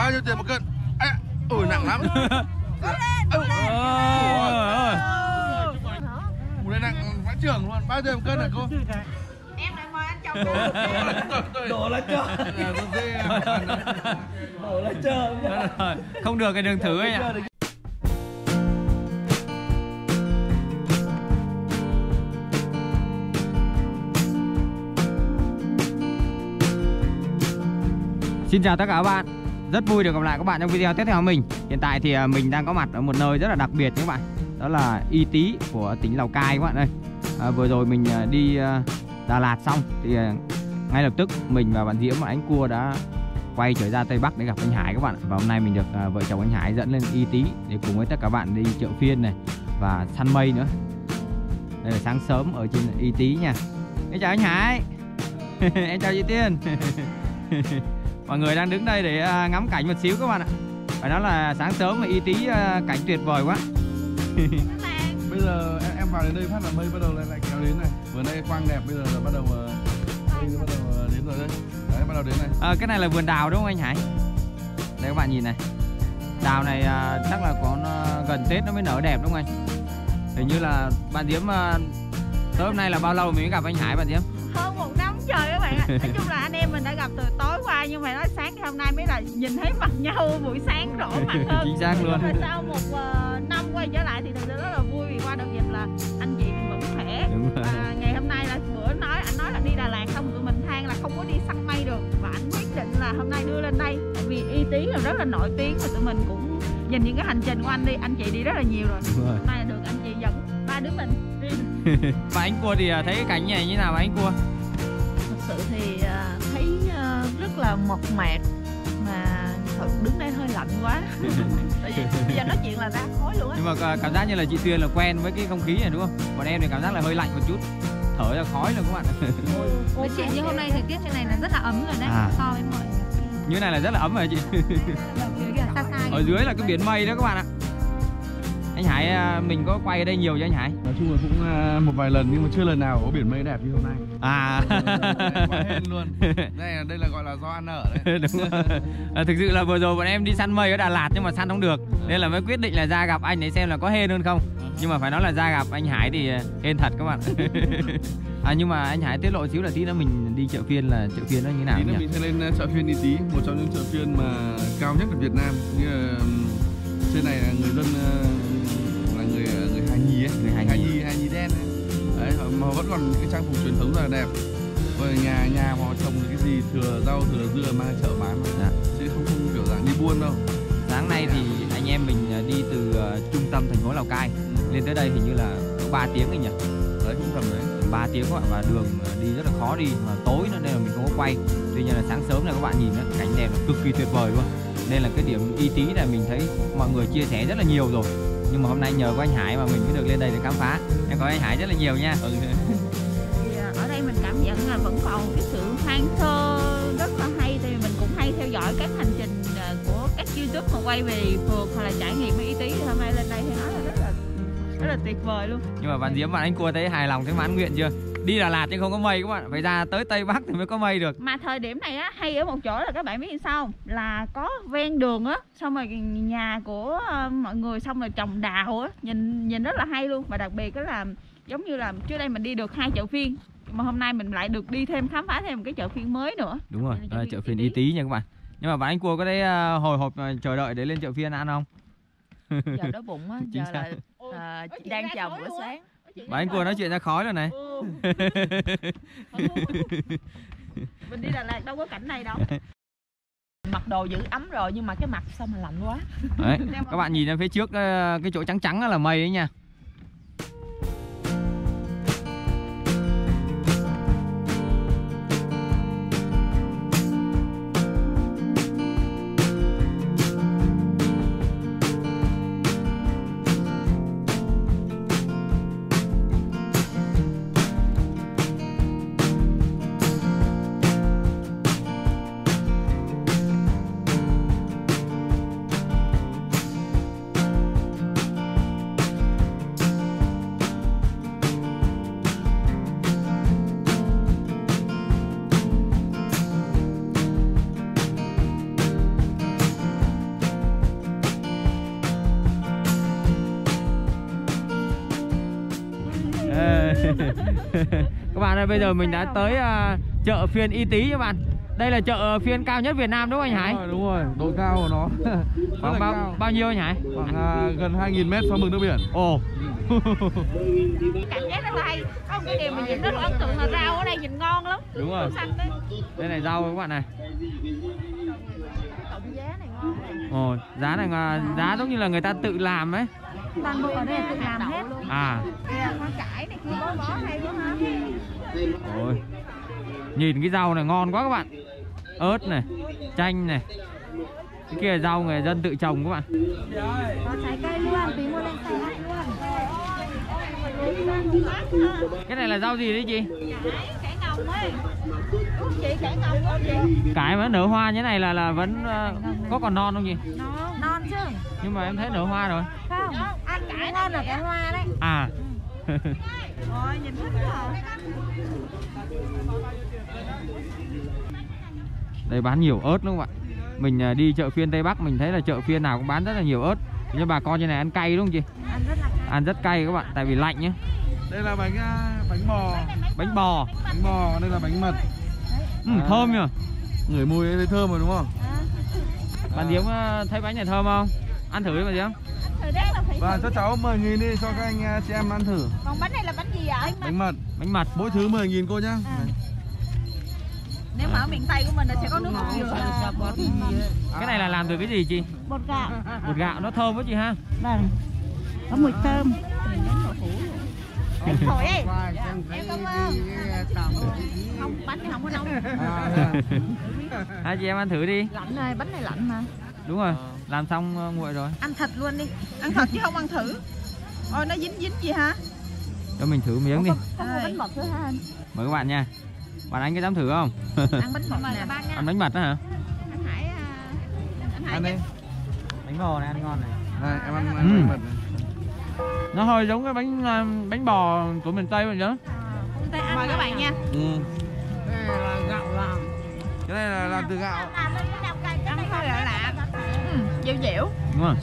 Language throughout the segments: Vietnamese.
Bao nhiêu tiền một cân? À, ôi nặng lắm. Ủa đây nặng vãi trưởng luôn. Bao nhiêu một cân hả cô? Em lại mời anh chồng cô. Đổ là chợ. Đổ là chợ. Không được cái đường thứ ấy ạ. Xin chào tất cả các bạn. Rất vui được gặp lại các bạn trong video tiếp theo của mình. Hiện tại thì mình đang có mặt ở một nơi rất là đặc biệt các bạn. Đó là Y Tý của tỉnh Lào Cai các bạn ơi. Vừa rồi mình đi Đà Lạt xong thì ngay lập tức mình và bạn Diễm và anh Cua đã quay trở ra Tây Bắc để gặp anh Hải các bạn. Và hôm nay mình được vợ chồng anh Hải dẫn lên Y Tý để cùng với tất cả bạn đi chợ phiên này và săn mây nữa. Đây là sáng sớm ở trên Y Tý nha. Em chào anh Hải. Em chào chị Tuyền. Mọi người đang đứng đây để ngắm cảnh một xíu các bạn ạ. Phải nói là sáng sớm mà Y Tý cảnh tuyệt vời quá. Bây giờ em vào đến đây phát là mây bắt đầu lại kéo đến này. Vừa nay quang đẹp, bây giờ là bắt đầu đến rồi đây. Đấy, bắt đầu đến này. Cái này là vườn đào đúng không anh Hải? Đây các bạn nhìn này. Đào này chắc là có gần Tết nó mới nở đẹp đúng không anh? Hình như là bạn Diễm tới hôm nay là bao lâu mình mới gặp anh Hải bạn Diễm? Hơn một năm trời các bạn ạ. Nói chung là anh em mình đã gặp từ tối qua, nhưng mà nói sáng hôm nay mới là nhìn thấy mặt nhau buổi sáng rõ mặt hơn. Chính xác luôn. Rồi sau một năm quay trở lại thì thực sự rất là vui vì qua đợt dịch là anh chị mình vẫn khỏe. Và ngày hôm nay là bữa nói anh nói là đi Đà Lạt xong tụi mình than là không có đi săn mây được, và anh quyết định là hôm nay đưa lên đây. Tại vì Y Tý là rất là nổi tiếng và tụi mình cũng nhìn những cái hành trình của anh đi, anh chị đi rất là nhiều rồi. Hôm nay là được anh chị dẫn ba đứa mình đi. Và anh Cua thì thấy cái cảnh này như nào anh Cua? Thật sự thì thấy rất là mộc mạc, mà thật đứng đây hơi lạnh quá. Tại vì bây giờ nói chuyện là ra khói luôn á. Nhưng mà cảm giác như là chị Tuyền là quen với cái không khí này đúng không? Còn em thì cảm giác là hơi lạnh một chút, thở ra khói luôn các bạn. Với chị như hôm nay thời tiết trên này là rất là ấm rồi đấy, so với mọi như này là rất là ấm rồi chị. Ở dưới là cái biển mây đó các bạn ạ. Anh Hải mình có quay ở đây nhiều cho anh Hải. Nói chung là cũng một vài lần nhưng mà chưa lần nào có biển mây đẹp như hôm nay. À. Quá hên luôn. Đây là gọi là do ăn ở đấy. Đúng rồi. Thực sự là vừa rồi bọn em đi săn mây ở Đà Lạt nhưng mà săn không được. Nên là mới quyết định là ra gặp anh để xem là có hên hơn không. Nhưng mà phải nói là ra gặp anh Hải thì hên thật các bạn. Nhưng mà anh Hải tiết lộ xíu là tí nữa mình đi chợ phiên, là chợ phiên nó như thế nào nhỉ? Tí nữa mình sẽ lên chợ phiên Y Tý, một trong những chợ phiên mà cao nhất ở Việt Nam. Như là trên này là người dân Hà Nhi đen ấy. Đấy, mà vẫn còn cái trang phục truyền thống rất là đẹp. Rồi nhà họ trồng cái gì thừa rau thừa dưa mang chợ bán dạ. Chứ không kiểu dạng đi buôn đâu. Sáng nay thì anh em mình đi từ trung tâm thành phố Lào Cai lên tới đây hình như là có 3 tiếng rồi nhỉ? Đấy cũng tầm đấy, 3 tiếng các bạn, và đường đi rất là khó đi, mà tối nữa nên là mình không có quay. Tuy nhiên là sáng sớm này các bạn nhìn cảnh đẹp là cực kỳ tuyệt vời luôn. Nên là cái điểm Y Tý này mình thấy mọi người chia sẻ rất là nhiều rồi. Nhưng mà hôm nay nhờ có anh Hải mà mình mới được lên đây để khám phá. Em cảm ơn anh Hải rất là nhiều nha. Ở đây mình cảm nhận là vẫn còn cái sự hoang sơ rất là hay. Thì mình cũng hay theo dõi các hành trình của các YouTube mà quay về phượt hoặc là trải nghiệm với Y Tý, thì hôm nay lên đây thì nói là rất là tuyệt vời luôn. Nhưng mà bạn Diễm và anh Cua thấy hài lòng, thấy mãn nguyện chưa? Đi Đà Lạt nhưng không có mây các bạn, phải ra tới Tây Bắc thì mới có mây được. Mà thời điểm này á, hay ở một chỗ là các bạn biết sao không? Là có ven đường á, xong rồi nhà của mọi người, xong rồi trồng đào á, nhìn rất là hay luôn. Và đặc biệt đó là giống như là trước đây mình đi được 2 chợ phiên, mà hôm nay mình lại được đi thêm, khám phá thêm một cái chợ phiên mới nữa. Đúng rồi, đó là chợ phiên Y Tý nha các bạn. Nhưng mà bạn anh Cua có thấy hồi hộp chờ đợi để lên chợ phiên ăn không? Giờ đói bụng á, giờ là chị đang chờ bữa sáng. Bạn anh Cua nói chuyện ra khói rồi này. Mình đi Đà Lạt đâu có cảnh này đâu. Mặc đồ giữ ấm rồi nhưng mà cái mặt sao mà lạnh quá. Đấy, các bạn nhìn ra phía trước cái chỗ trắng trắng là mây ấy nha. Các bạn ơi, bây giờ mình đã tới chợ phiên Y Tý các bạn. Đây là chợ phiên cao nhất Việt Nam đúng không anh Hải? Đúng rồi, độ cao của nó khoảng bao nhiêu anh Hải? Khoảng gần 2000 mét so mực nước biển. Ồ. Cảm giác rất là hay. Có một cái điều mình nhìn rất là ấn tượng là rau ở đây nhìn ngon lắm. Đúng rồi. Đây này rau các bạn này. Tổng giá này ngon này. Ồ, giá này giá giống như là người ta tự làm ấy. Toàn bộ ở đây tự làm hết. À. Hoa cải này kia bó hay quá ha. Ôi. Nhìn cái rau này ngon quá các bạn. Ớt này, chanh này. Cái kia rau người dân tự trồng các bạn. Có trái cây luôn, tí mua lên xài hạt luôn. Cái này là rau gì đấy chị? Cải ngồng ấy. Đúng chị, cải ngồng không chị? Cải mà nở hoa như này là vẫn có còn non không chị? Non chứ. Nhưng mà em thấy nở hoa rồi. Không, ăn cải non là cái hoa đấy. À. Ôi, nhìn thích quá. Đây bán nhiều ớt đúng không ạ? Mình đi chợ phiên Tây Bắc mình thấy là chợ phiên nào cũng bán rất là nhiều ớt. Nhưng bà con như này ăn cay đúng không chị? Ăn rất cay các bạn, tại vì lạnh nhá. Đây là bánh bò. Bánh bò, đây là bánh mật. Thơm nhỉ. Ngửi mùi thấy thơm rồi đúng không? Bạn Diễm thấy bánh này thơm không? Ăn thử đi bạn Diễm. Và cho cháu 10.000 đi cho các anh chị em ăn thử. Còn bánh này là bánh gì ạ? Bánh mật. Mỗi thứ 10.000 cô nhá. Nếu mà ở miền Tây của mình là sẽ có nước bột dừa. Cái này là làm từ cái gì chị? Bột gạo. Bột gạo nó thơm quá chị ha. Vâng. Có mùi thơm. Bánh thổi ấy. Em cảm ơn. Không, bánh này không có nóng. Hai chị em ăn thử đi. Lạnh rồi, bánh này lạnh mà. Đúng rồi, làm xong nguội rồi. Ăn thật luôn đi, ăn thật chứ không ăn thử. Ôi nó dính gì hả? Cho mình thử miếng đi. Có bánh mật nữa hả anh? Mời các bạn nha. Bạn anh có dám thử không? Ăn bánh mật nè. Ăn bánh mật đó hả? Anh Hải, ăn đi. Bánh bò này ăn ngon này. Đây, em ăn bánh mật này. Nó hơi giống cái bánh bò của miền Tây vậy đó. Mời các bạn nha. Đây là gạo làm. Cái này là làm từ gạo. Ăn hơi lạ. Dẻo dẻo. Đúng rồi.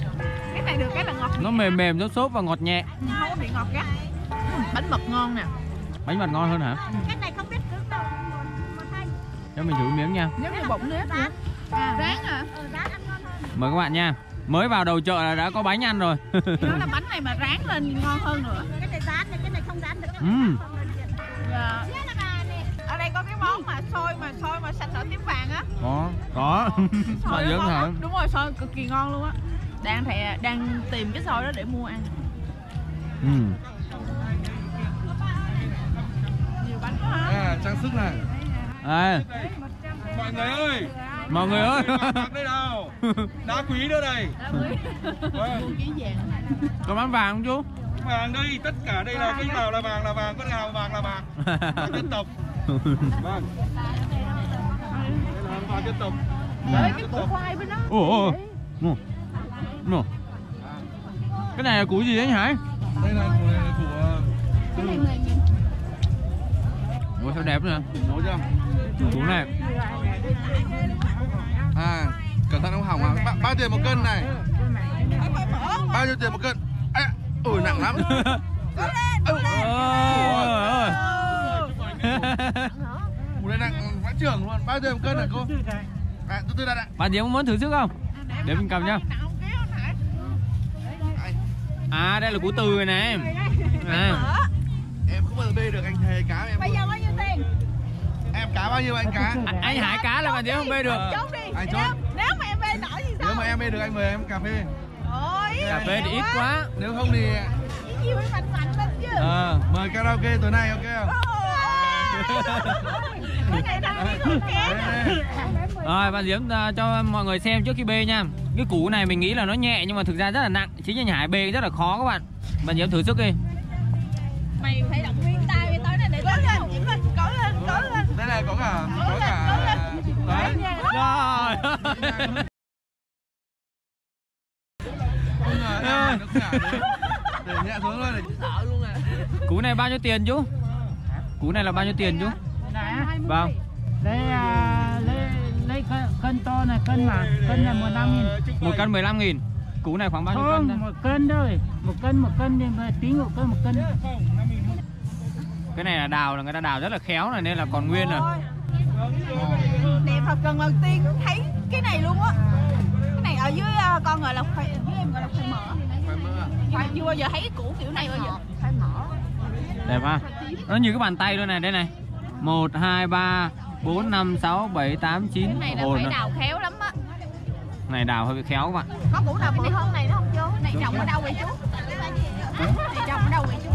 Cái này được cái là ngọt. Nó mềm nó xốp và ngọt nhẹ. Không có bị ngọt gắt. Bánh mật ngon nè. Bánh mật ngon hơn hả? Cái này không biết cứ đâu. Cho mình thử miếng nha. Nếu như bụng nếp nữa. Rán hả? Rán ăn ngon hơn. Mời các bạn nha. Mới vào đầu chợ là đã có bánh ăn rồi. Đó là bánh này mà rán lên ngon hơn nữa. Cái này rán này, cái này không rán được. Ở đây có cái món mà xôi xanh đỏ tím vàng á. Có. Xôi nó ngon lắm. Đúng rồi, xôi cực kỳ ngon luôn á. Đang tìm cái xôi đó để mua ăn. Nhiều bánh quá hả? À, trang sức này. À. Mọi người ơi. Đây nào. Đá quý nữa đây. Đá quý. Có bán vàng không chú? Vàng đây, tất cả đây là cái nào là vàng, con nào vàng là vàng. Vàng dân tộc. Vâng. Đây là vàng dân tộc. Đấy, cái củ khoai bên đó. Ồ. Cái này là củ gì đấy anh Hải? Đây là củ Ủa sao đẹp nữa. Nấu chưa? Củ này. À, cẩn thận không hỏng à. Bao tiền một cân này? Bao nhiêu tiền một cân? À, ủi nặng lắm. Ôi. Củ này nặng vãi trưởng luôn. Bao tiền một cân này cô? À, từ từ đã. Bạn Diễm muốn thử trước không? Để mình cầm nha. À, đây là củ từ rồi nè. Em không bao giờ bê được, anh thề cá em. Bây giờ bao nhiêu tiền? Em cá bao nhiêu anh cá? Anh Hải cá là bạn Diễm không bê được. Chốt đi. Anh chốt. Nếu mà em bê nổi thì sao? Nếu mà em bê được anh mời em cà phê. Cà phê thì ít quá. Nếu không thì nhiều với mạnh lên chứ. Mời karaoke tối nay ok không? Rồi bạn Diễm cho mọi người xem trước khi bê nha. Cái củ này mình nghĩ là nó nhẹ nhưng mà thực ra rất là nặng. Chính anh Hải bê rất là khó các bạn. Bạn Diễm thử sức đi. Mày phải động viên tao đi, tối nay để tao lên Diễm lên, cố lên. Đây này có cả. Đấy. Rồi. Để nhẹ xuống luôn này. Sợ luôn à. Cú này bao nhiêu tiền chú? Cú này là bao nhiêu tiền chú? Vâng. Lấy cân to này, cân là 15.000. Một cân 15.000. Cú này khoảng bao nhiêu cân? Không, một cân thôi. Một cân đi, tính một cân. Cái này là đào, là người ta đào rất là khéo này nên là còn nguyên rồi. Đẹp thật, lần đầu tiên thấy cái này luôn á. Cái này ở dưới con gọi là khoai, với em gọi là khoai mỡ. Khoai chưa bao giờ thấy củ kiểu này bao giờ. Khoai mỡ. Đẹp ha. Nó như cái bàn tay luôn này, đây này. 1 2 3 4 5 6 7 8 9. Cái này là phải đào khéo lắm á. Này đào hơi bị khéo các bạn. Có củ nào bự hơn này nó không chú? Này trồng ở đâu vậy chú? Này trồng ở đâu vậy chú?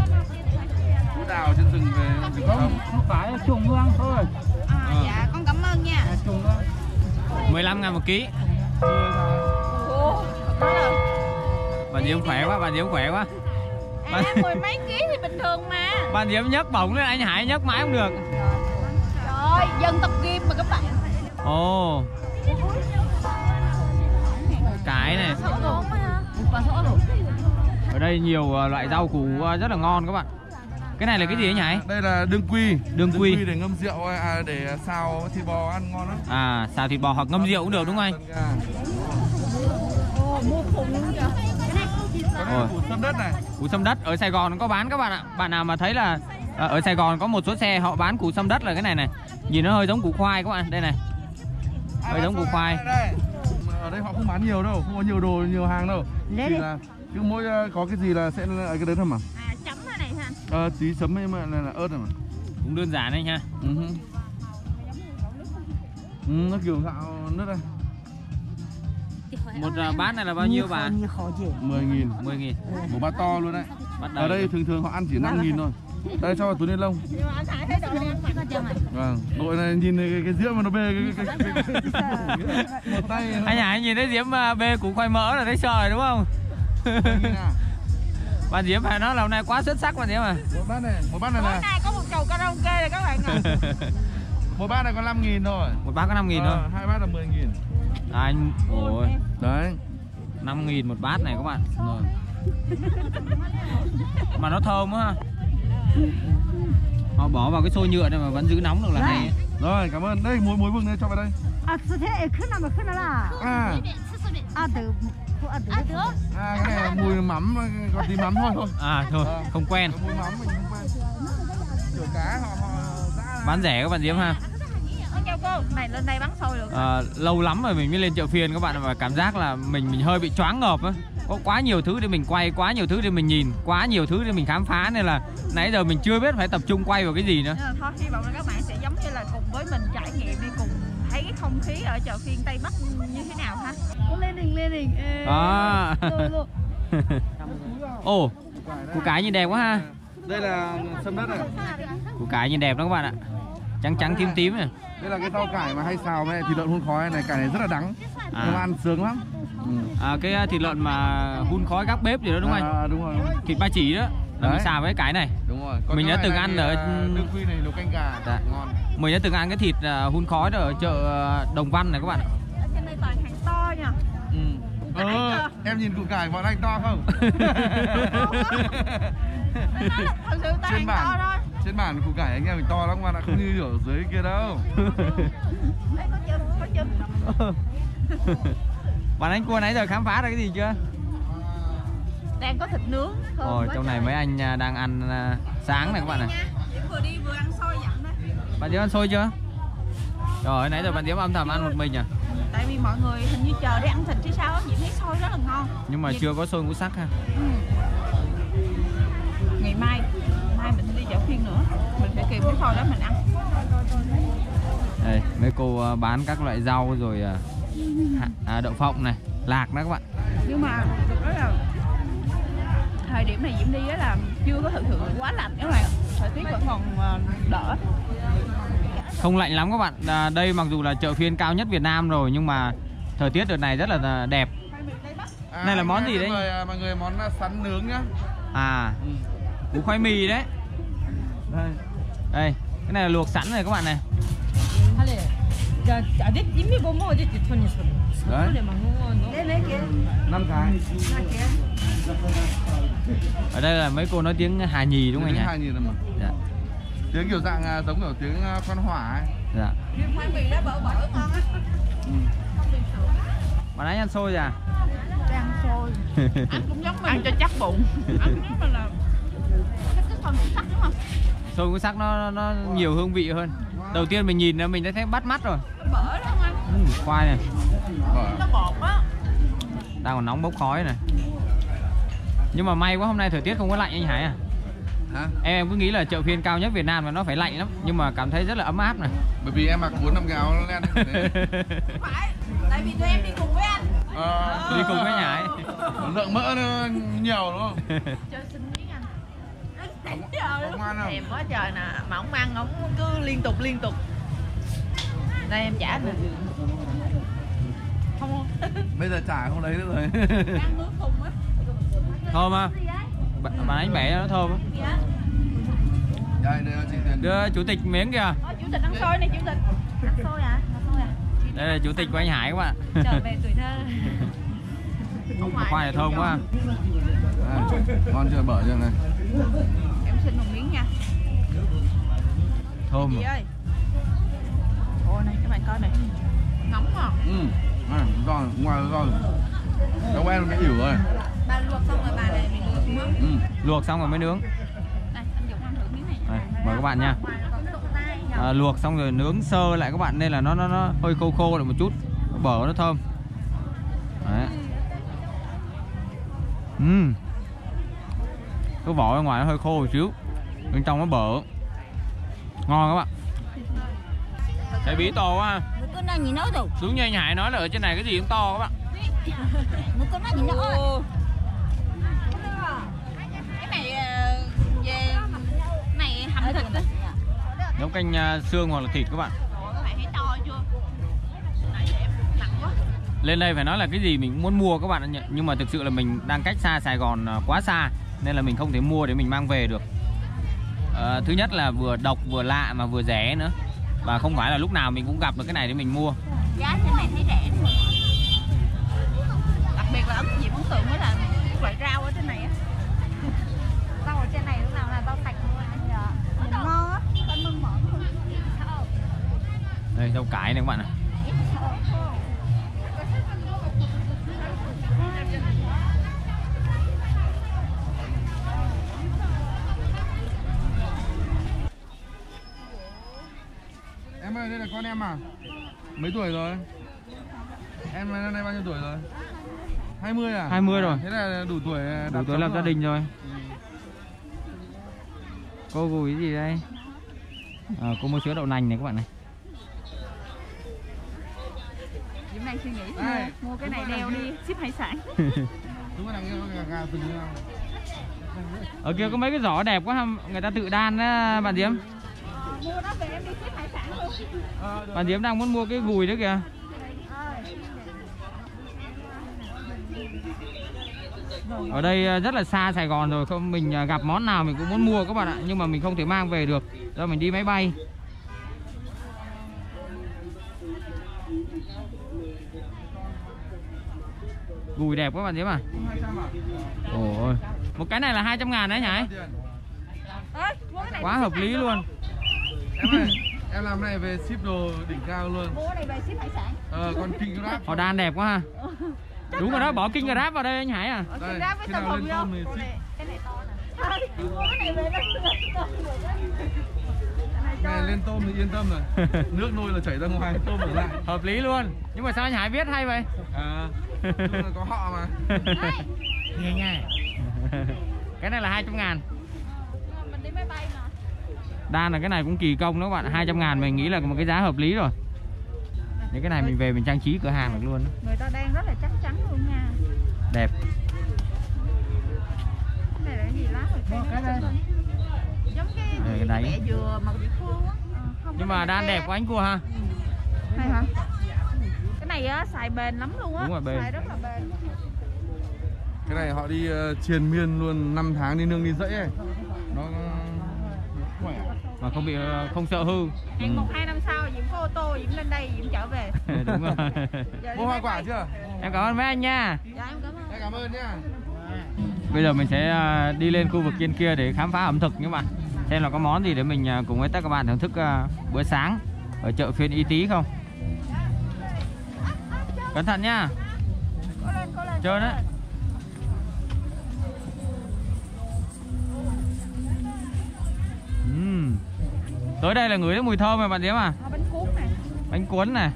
Đào trên rừng về rừng không? Không phải trùng luôn thôi. À, dạ con cảm ơn nha. 15.000 một ký. Bà Diễm khỏe quá, bà Diễm khỏe quá. À, mười mấy ký thì bình thường mà. Bà Diễm nhấc bổng lên, anh Hải nhấc mãi không được. Rồi dân tập gym mà các bạn. Ồ. Oh. Cái này. Ở đây nhiều loại rau củ rất là ngon các bạn. Cái này là cái gì anh Hải? Đây là đường quy để ngâm rượu, để xào thịt bò ăn ngon lắm. À, xào thịt bò hoặc ngâm rượu cũng được đúng không anh? Củ sâm đất này. Củ sâm đất ở Sài Gòn nó có bán các bạn ạ. Bạn nào mà thấy là ở Sài Gòn có một số xe họ bán củ sâm đất là cái này này. Nhìn nó hơi giống củ khoai các bạn, đây này. Hơi giống củ khoai. Ở đây họ không bán nhiều đâu, không có nhiều đồ, nhiều hàng đâu. Chỉ là cứ mỗi có cái gì là sẽ là cái đấy thôi mà. Tí sấm em là ớt này mà. Cũng đơn giản đấy nha. Nó kiểu gạo nước đây. Một bát này là bao nhiêu bà? 10.000. 10.000. Một bát to luôn đấy. Ở đây thường thường họ ăn chỉ 5.000 thôi. Đây cho vào túi ni lông. Vâng. Đội này nhìn cái Diễm mà nó bê cái một tay. Anh Hải nhìn thấy Diễm bê củ khoai mỡ là thấy sợ rồi đúng không? Bạn Diễm phải nói là hôm nay quá xuất sắc bạn Diễm à. Một bát này là. Hôm nay có một chầu karaoke này các bạn ạ. Một bát này có 5.000 thôi. Một bát có 5.000 thôi. Hai bát là 10.000. Anh, ôi. Đấy. 5.000 một bát này các bạn. Rồi. Mà nó thơm quá. Họ bỏ vào cái xô nhựa này mà vẫn giữ nóng được là hay. Rồi, cảm ơn. Đây muối vừng này cho vào đây. À, thế cứ nào là. À. À từ cái này mùi mắm, còn tí mắm thôi. À thôi, không quen. Mùi mắm mình không quen. Kiểu cá họ bán rẻ các bạn Diễm ha. Chào cô, này lên đây bán xôi được. Lâu lắm rồi mình mới lên chợ phiên các bạn, và cảm giác là mình hơi bị choáng ngợp á. Có quá nhiều thứ để mình quay, quá nhiều thứ để mình nhìn, quá nhiều thứ để mình khám phá, nên là nãy giờ mình chưa biết phải tập trung quay vào cái gì nữa. Thôi hy vọng là các bạn sẽ giống như là cùng với mình trải nghiệm đi, cùng thấy cái không khí ở chợ phiên Tây Bắc như thế nào ha. Lên hình. À. Ồ, củ cải nhìn đẹp quá ha. Đây là sâm đất này. Củ cải nhìn đẹp lắm các bạn ạ. Trắng tím này. Đây là cái rau cải mà hay xào với thịt lợn hun khói này, cải này rất là đắng. Nó ăn sướng lắm. Cái thịt lợn mà hun khói các bếp gì đó đúng không anh? Đúng rồi. Thịt ba chỉ đó. Là mình xào với cái này. Đúng rồi. Còn mình đã từng ăn ở đường quy này nấu canh gà ngon. Mình đã từng ăn cái thịt hun khói đó ở chợ Đồng Văn này các bạn ạ. Ở trên đây toàn hàng to nhỉ. Em nhìn củ cải bọn anh to không? Trên bản củ cải anh em mình to lắm mà nó không như ở dưới kia đâu. Bạn anh Cua nãy giờ khám phá được cái gì chưa? Đang có thịt nướng. Ôi trong này mấy anh đang ăn sáng này các bạn này. Vừa đi vừa ăn xôi dặn đấy. Bạn Diễm ăn xôi chưa? Rồi nãy giờ bạn Diễm âm thầm ăn một mình à? Tại vì mọi người hình như chờ để ăn thịt chứ sao á, Diễm thấy xôi rất là ngon. Nhưng mà chưa có xôi ngũ sắc ha. Ngày mai mình đi chợ phiên nữa, mình phải kịp cái xôi đó mình ăn. Đây, mấy cô bán các loại rau rồi đậu phộng này, lạc đó các bạn. Nhưng mà thực đó là thời điểm này Diễm đi á là chưa có thực sự quá lạnh các bạn. Thời tiết vẫn còn đỡ. Không lạnh lắm các bạn. Đây mặc dù là chợ phiên cao nhất Việt Nam rồi nhưng mà thời tiết đợt này rất là đẹp. Này là món gì đấy? Mọi người món sắn nướng nhá. Củ khoai mì đấy. Đây, cái này là luộc sẵn rồi các bạn này. Đấy. 5 cái. Ở đây là mấy cô nói tiếng Hà Nhì đúng không anh nhỉ? Tiếng kiểu dạng giống kiểu tiếng con hỏa ấy. Dạ. Khoai mì nó bở ngon á. Bạn ấy ăn xôi rồi à? Ăn xôi. Ăn cũng giống mình. Ăn cho chắc bụng. Ăn cũng giống mình là cái con sắc đúng không? Sôi cuốn sắc nó nhiều hương vị hơn. Đầu tiên mình nhìn mình đã thấy bắt mắt rồi. Bở đó không anh? Khoai này. Nó bột á. Đang còn nóng bốc khói này. Nhưng mà may quá hôm nay thời tiết không có lạnh anh Hải à. Hả? Em cứ nghĩ là chợ phiên cao nhất Việt Nam mà nó phải lạnh lắm, nhưng mà cảm thấy rất là ấm áp này. Bởi vì em mặc 4-5 cái áo len. Không phải, tại vì tụi em đi cùng với anh. Đi cùng với Hải. Lượng mỡ nó nhiều đúng không? Cho xin miếng anh. Thèm quá trời nè, mà ông ăn ông cứ liên tục. Đây em trả nè. Không. Bây giờ trả không lấy nữa rồi. Đang nước thùng á. Thơm á. Bà bánh bẻ nó thơm á. Đưa chủ tịch miếng kìa. Chủ tịch ăn xôi này, chủ tịch. Ăn xôi à? Đây là chủ tịch của anh Hải các bạn. Trở về tuổi thơ. Khoai này thơm quá. Ngon chưa, bở chưa này. Em xin một miếng nha. Thơm rồi. Ôi này các bạn coi này. Nóng không? Giòn, ngoài giòn. Đâu em cái hiểu rồi. Bà luộc xong rồi bà này mình luộc nướng. Luộc xong rồi mới nướng. Đây, anh Dũng ăn thử miếng này. Đây, mời các bạn nha. Luộc xong rồi nướng sơ lại các bạn, nên là nó hơi khô lại một chút. Bở nó thơm. Đấy. Cái vỏ bên ngoài nó hơi khô một xíu, bên trong nó bở. Ngon các bạn. Cái bí to quá ha. Đúng như anh Hải nói là ở trên này cái gì cũng to các bạn. Cái này về này hầm thịt. Nấu canh xương hoặc là thịt các bạn. Lên đây phải nói là cái gì mình cũng muốn mua các bạn, nhưng mà thực sự là mình đang cách xa Sài Gòn quá xa, nên là mình không thể mua để mình mang về được. Thứ nhất là vừa độc vừa lạ mà vừa rẻ nữa, và không phải là lúc nào mình cũng gặp được cái này để mình mua. Giá trên này thấy rẻ thôi. Đặc biệt là ấn Diễm ấn tượng mới là cái loại rau ở trên này á. Rau ở trên này lúc nào là rau sạch luôn anh nhờ. Ngon á, con mưng mởn luôn. Đây rau cải này các bạn ạ. Em ơi, đây là con em à? Mấy tuổi rồi? Em năm nay bao nhiêu tuổi rồi? 20 à? 20 rồi. Thế là đủ tuổi làm gia đình rồi. Cô gùi cái gì đây? Cô mua sữa đậu nành này các bạn này. Hôm nay suy nghĩ mua cái này đeo đi, ship hải sản. Ở kia có mấy cái giỏ đẹp quá, người ta tự đan á bạn Diễm. Mua đó về em đi ship hải sản luôn. Bạn Diễm đang muốn mua cái gùi đó kìa. Ở đây rất là xa Sài Gòn rồi, không mình gặp món nào mình cũng muốn mua các bạn ạ, nhưng mà mình không thể mang về được, do mình đi máy bay. Gùi đẹp các bạn Diễm à. Ôi, một cái này là 200.000 đấy nhỉ? Quá hợp lý luôn. Em làm này về ship đồ đỉnh cao luôn. Này về ship hải sản. Còn Kin Grab. Họ đan đẹp quá ha. Đúng rồi đó, bỏ Kin Grab vào đây anh Hải à. Đây, khi nào lên tôm thì ship. Cái này to nè. Cái này về này lên tôm thì yên tâm rồi. Nước nôi là chảy ra ngoài, tôm ở lại. Hợp lý luôn. Nhưng mà sao anh Hải biết hay vậy? Là có họ mà. Nghe nha. Cái này là 200.000. Mình đi máy bay mà. Đan là cái này cũng kỳ công đó các bạn. 200.000 mình nghĩ là một cái giá hợp lý rồi. Những cái này mình về mình trang trí cửa hàng được luôn đó. Người ta đang rất là chắc chắn luôn nha. Đẹp. Cái này là cái gì lá rồi cây. Giống cái đáy dừa màu địa phương á. Nhưng mà đan đẹp của anh Cua ha. Hay hả? Cái này á xài bền lắm luôn á. Xài rất là bền. Cái này họ đi triền miên luôn 5 tháng đi nương đi dẫy ấy. Nó khỏe. Mà không bị không sợ hư. Hẹn 1-2 năm sau Diễm có ô tô, Diễm lên đây Diễm trở về. Đúng rồi. Mua hoa quả chưa? Em cảm ơn mấy anh nha. Dạ em cảm ơn. Em cảm ơn nha. Bây giờ mình sẽ đi lên khu vực trên kia để khám phá ẩm thực các bạn. Xem là có món gì để mình cùng với các bạn thưởng thức bữa sáng ở chợ phiên Y Tý không. Cẩn thận nha. Cố lên. Trơn đấy. Tới đây là ngửi thấy mùi thơm rồi bạn Diễm à? Bánh cuốn này. Bánh cuốn này.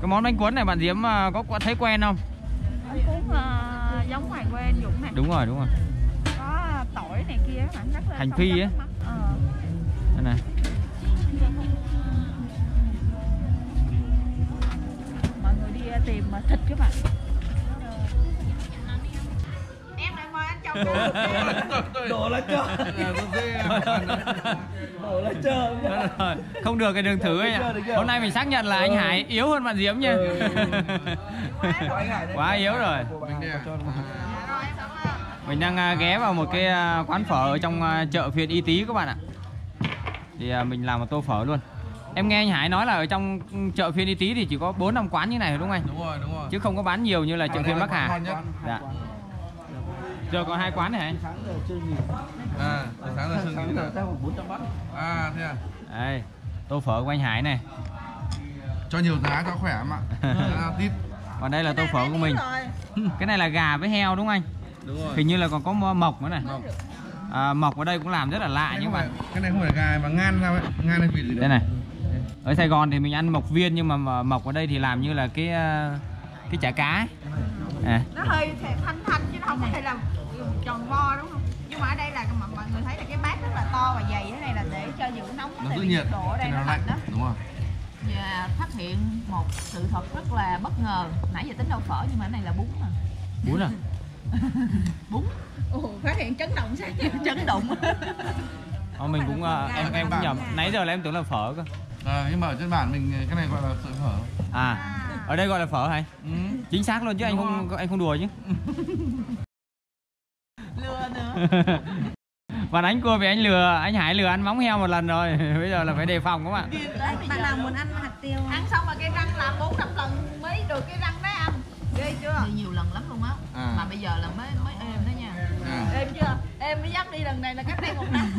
Cái món bánh cuốn này bạn Diễm có thấy quen không? Bánh cuốn giống ngoài quê anh Dũng này. Đúng rồi, đúng rồi. Có tỏi này kia mà rất là hành phi á. Đây này. Mọi người đi tìm thịt các bạn. Em lại mời anh chồng tôi. Đổ là chờ. Đổ là chờ. Không được cái đường thử ấy ạ. Hôm nay mình xác nhận là anh Hải yếu hơn bạn Diễm nha. Quá yếu rồi. Mình đang ghé vào một cái quán phở ở trong chợ phiên Y Tý các bạn ạ. Thì mình làm một tô phở luôn. Em nghe anh Hải nói là ở trong chợ phiên Y Tý thì chỉ có 4-5 quán như này đúng không anh? Đúng rồi, đúng rồi. Chứ không có bán nhiều như là chợ phiên Bắc Hà. Dạ. Giờ còn 2 quán này hả? À, sáng giờ sương nghỉ. À, thế à. Đây, tô phở của anh Hải này. Cho nhiều giá cho khỏe em ạ. Còn đây là tô phở của mình. Cái này là gà với heo đúng không anh? Đúng rồi. Hình như là còn có mọc nữa này. À, mọc ở đây cũng làm rất là lạ nhưng mà cái này không phải gà mà ngan sao ấy, ngan hay vịt gì đây này. Ở Sài Gòn thì mình ăn mọc viên nhưng mà mọc ở đây thì làm như là cái chả cá à. Nó hơi thanh chứ nó không có thể làm tròn vo đúng không? Nhưng mà ở đây là mọi người thấy là cái bát rất là to và dày, thế này là để cho giữ nóng nó tại vì nhiệt độ ở đây nó lạnh đó. Đúng rồi. Và phát hiện một sự thật rất là bất ngờ, nãy giờ tính đâu phở nhưng mà cái này là bún mà. Bún à? Bún. Ồ, phát hiện chấn động sao? Chấn động. Mình cũng em cũng nhầm. Nãy giờ là em tưởng là phở cơ. À, nhưng mà ở trên bản mình cái này gọi là sợi phở. À. Ở đây gọi là phở hay? Ừ. Chính xác luôn chứ đúng anh không rồi. Anh không đùa chứ. Lừa nữa. Bạn anh Cua về anh lừa, anh Hải lừa ăn móng heo một lần rồi. Bây giờ là phải đề phòng các bạn. Bạn nào muốn ăn hạt tiêu không? Ăn xong mà cái răng làm 4-5 lần mới được cái răng đấy anh. Ghê chưa? Nhiều lần lắm luôn á. À. Mà bây giờ là mới êm đó nha. À. Êm chưa? Em mới dắt đi lần này là cách đây 1 năm.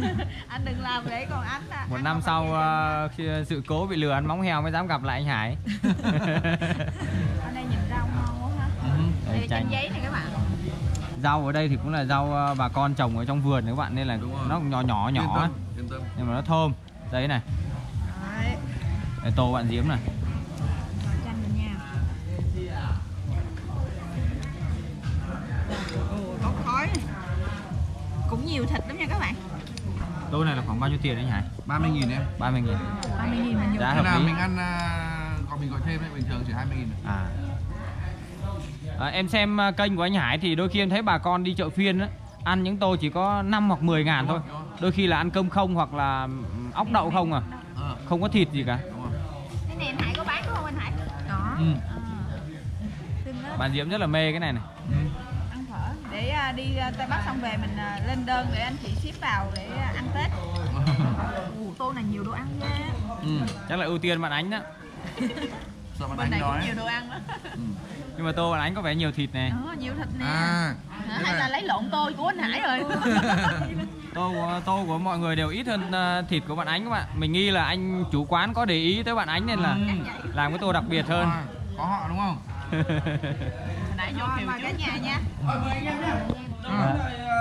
Anh đừng làm vậy còn anh à. 1 năm sau khi sự cố bị lừa ăn móng heo mới dám gặp lại anh Hải. Ở đây nhìn rau ngon quá ha. Đây chanh giấy này các bạn. Rau ở đây thì cũng là rau bà con trồng ở trong vườn các bạn nên là nó cũng nhỏ nhưng mà nó thơm. Đấy này. Đấy. Tô bạn Diễm này. Cũng nhiều thịt lắm nha các bạn. Tô này là khoảng bao nhiêu tiền anh Hải? 30.000 em. 30.000. 30.000 mình giá hợp lý. Mình ăn còn mình gọi thêm đấy, bình thường chỉ 20.000. À. Em xem kênh của anh Hải thì đôi khi em thấy bà con đi chợ phiên á, ăn những tô chỉ có 5 hoặc 10.000 thôi. Đôi khi là ăn cơm không hoặc là ốc đậu không à. Không có thịt gì cả. Đúng rồi. Cái này anh Hải có bán đúng không anh Hải? Có. Ừ. Bạn Diễm rất là mê cái này này. Để đi Tây Bắc xong về mình lên đơn để anh chị ship vào để ăn Tết. Tô này nhiều đồ ăn nha. Chắc là ưu tiên bạn Ánh đó. Sợ bạn Ánh đói. Nhiều đồ ăn đó. Nhưng mà tô bạn Ánh có vẻ nhiều thịt nè. Đó, nhiều thịt nè. À, hay là lấy lộn tô của anh Hải rồi. Tô của mọi người đều ít hơn thịt của bạn Ánh các bạn. Mình nghi là anh chủ quán có để ý tới bạn Ánh nên là làm cái tô đặc biệt hơn. Có họ đúng không? Cái nhà nha.